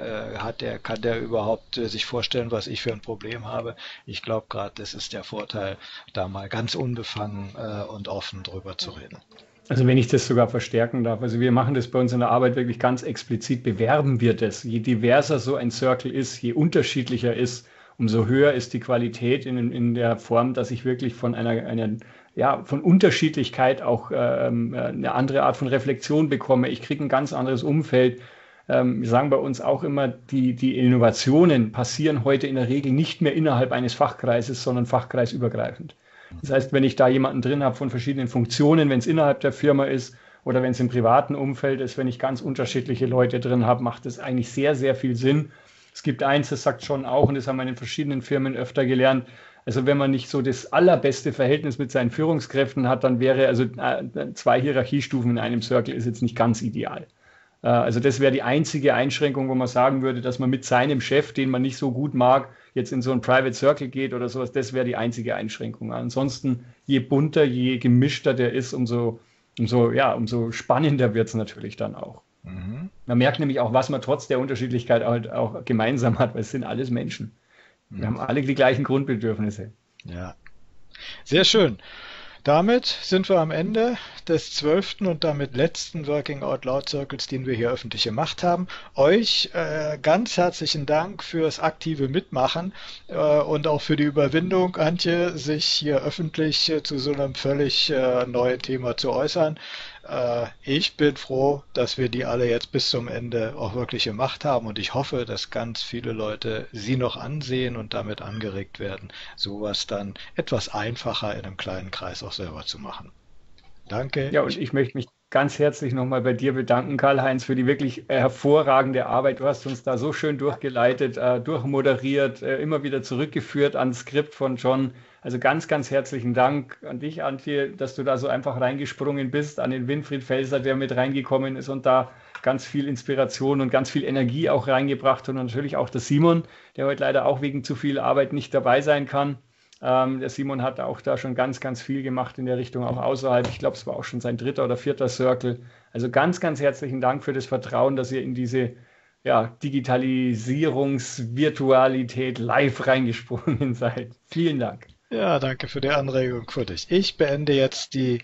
kann der überhaupt sich vorstellen, was ich für ein Problem habe? Ich glaube gerade, das ist der Vorteil, da mal ganz unbefangen und offen drüber zu reden. Also wenn ich das sogar verstärken darf, also wir machen das bei uns in der Arbeit wirklich ganz explizit, bewerben wir das. Je diverser so ein Zirkel ist, je unterschiedlicher ist, umso höher ist die Qualität in der Form, dass ich wirklich von von Unterschiedlichkeit auch eine andere Art von Reflexion bekomme. Ich kriege ein ganz anderes Umfeld. Wir sagen bei uns auch immer, die Innovationen passieren heute in der Regel nicht mehr innerhalb eines Fachkreises, sondern fachkreisübergreifend. Das heißt, wenn ich da jemanden drin habe von verschiedenen Funktionen, wenn es innerhalb der Firma ist oder wenn es im privaten Umfeld ist, wenn ich ganz unterschiedliche Leute drin habe, macht das eigentlich sehr, sehr viel Sinn. Es gibt eins, das sagt schon auch, und das haben wir in verschiedenen Firmen öfter gelernt, also wenn man nicht so das allerbeste Verhältnis mit seinen Führungskräften hat, dann wäre also 2 Hierarchiestufen in einem Circle ist jetzt nicht ganz ideal. Also das wäre die einzige Einschränkung, wo man sagen würde, dass man mit seinem Chef, den man nicht so gut mag, jetzt in so einen Private Circle geht oder sowas. Das wäre die einzige Einschränkung. Ansonsten, je bunter, je gemischter der ist, umso spannender wird es natürlich dann auch. Mhm. Man merkt nämlich auch, was man trotz der Unterschiedlichkeit halt auch gemeinsam hat, weil es sind alles Menschen. Wir haben alle die gleichen Grundbedürfnisse. Ja, sehr schön. Damit sind wir am Ende des 12. und damit letzten Working Out Loud Circles, den wir hier öffentlich gemacht haben. Euch ganz herzlichen Dank fürs aktive Mitmachen und auch für die Überwindung, Antje, sich hier öffentlich zu so einem völlig neuen Thema zu äußern. Ich bin froh, dass wir die alle jetzt bis zum Ende auch wirklich gemacht haben und ich hoffe, dass ganz viele Leute sie noch ansehen und damit angeregt werden, sowas dann etwas einfacher in einem kleinen Kreis auch selber zu machen. Danke. Ja, und ich möchte mich ganz herzlich nochmal bei dir bedanken, Karl-Heinz, für die wirklich hervorragende Arbeit. Du hast uns da so schön durchgeleitet, durchmoderiert, immer wieder zurückgeführt ans Skript von John. Also ganz, ganz herzlichen Dank an dich, Antje, dass du da so einfach reingesprungen bist, an den Winfried Felser, der mit reingekommen ist und da ganz viel Inspiration und ganz viel Energie auch reingebracht hat. Und natürlich auch der Simon, der heute leider auch wegen zu viel Arbeit nicht dabei sein kann. Der Simon hat auch da schon ganz, ganz viel gemacht in der Richtung, auch außerhalb. Ich glaube, es war auch schon sein 3. oder 4. Circle. Also ganz, ganz herzlichen Dank für das Vertrauen, dass ihr in diese Digitalisierungsvirtualität live reingesprungen seid. Vielen Dank. Ja, danke für die Anregung für dich. Ich beende jetzt die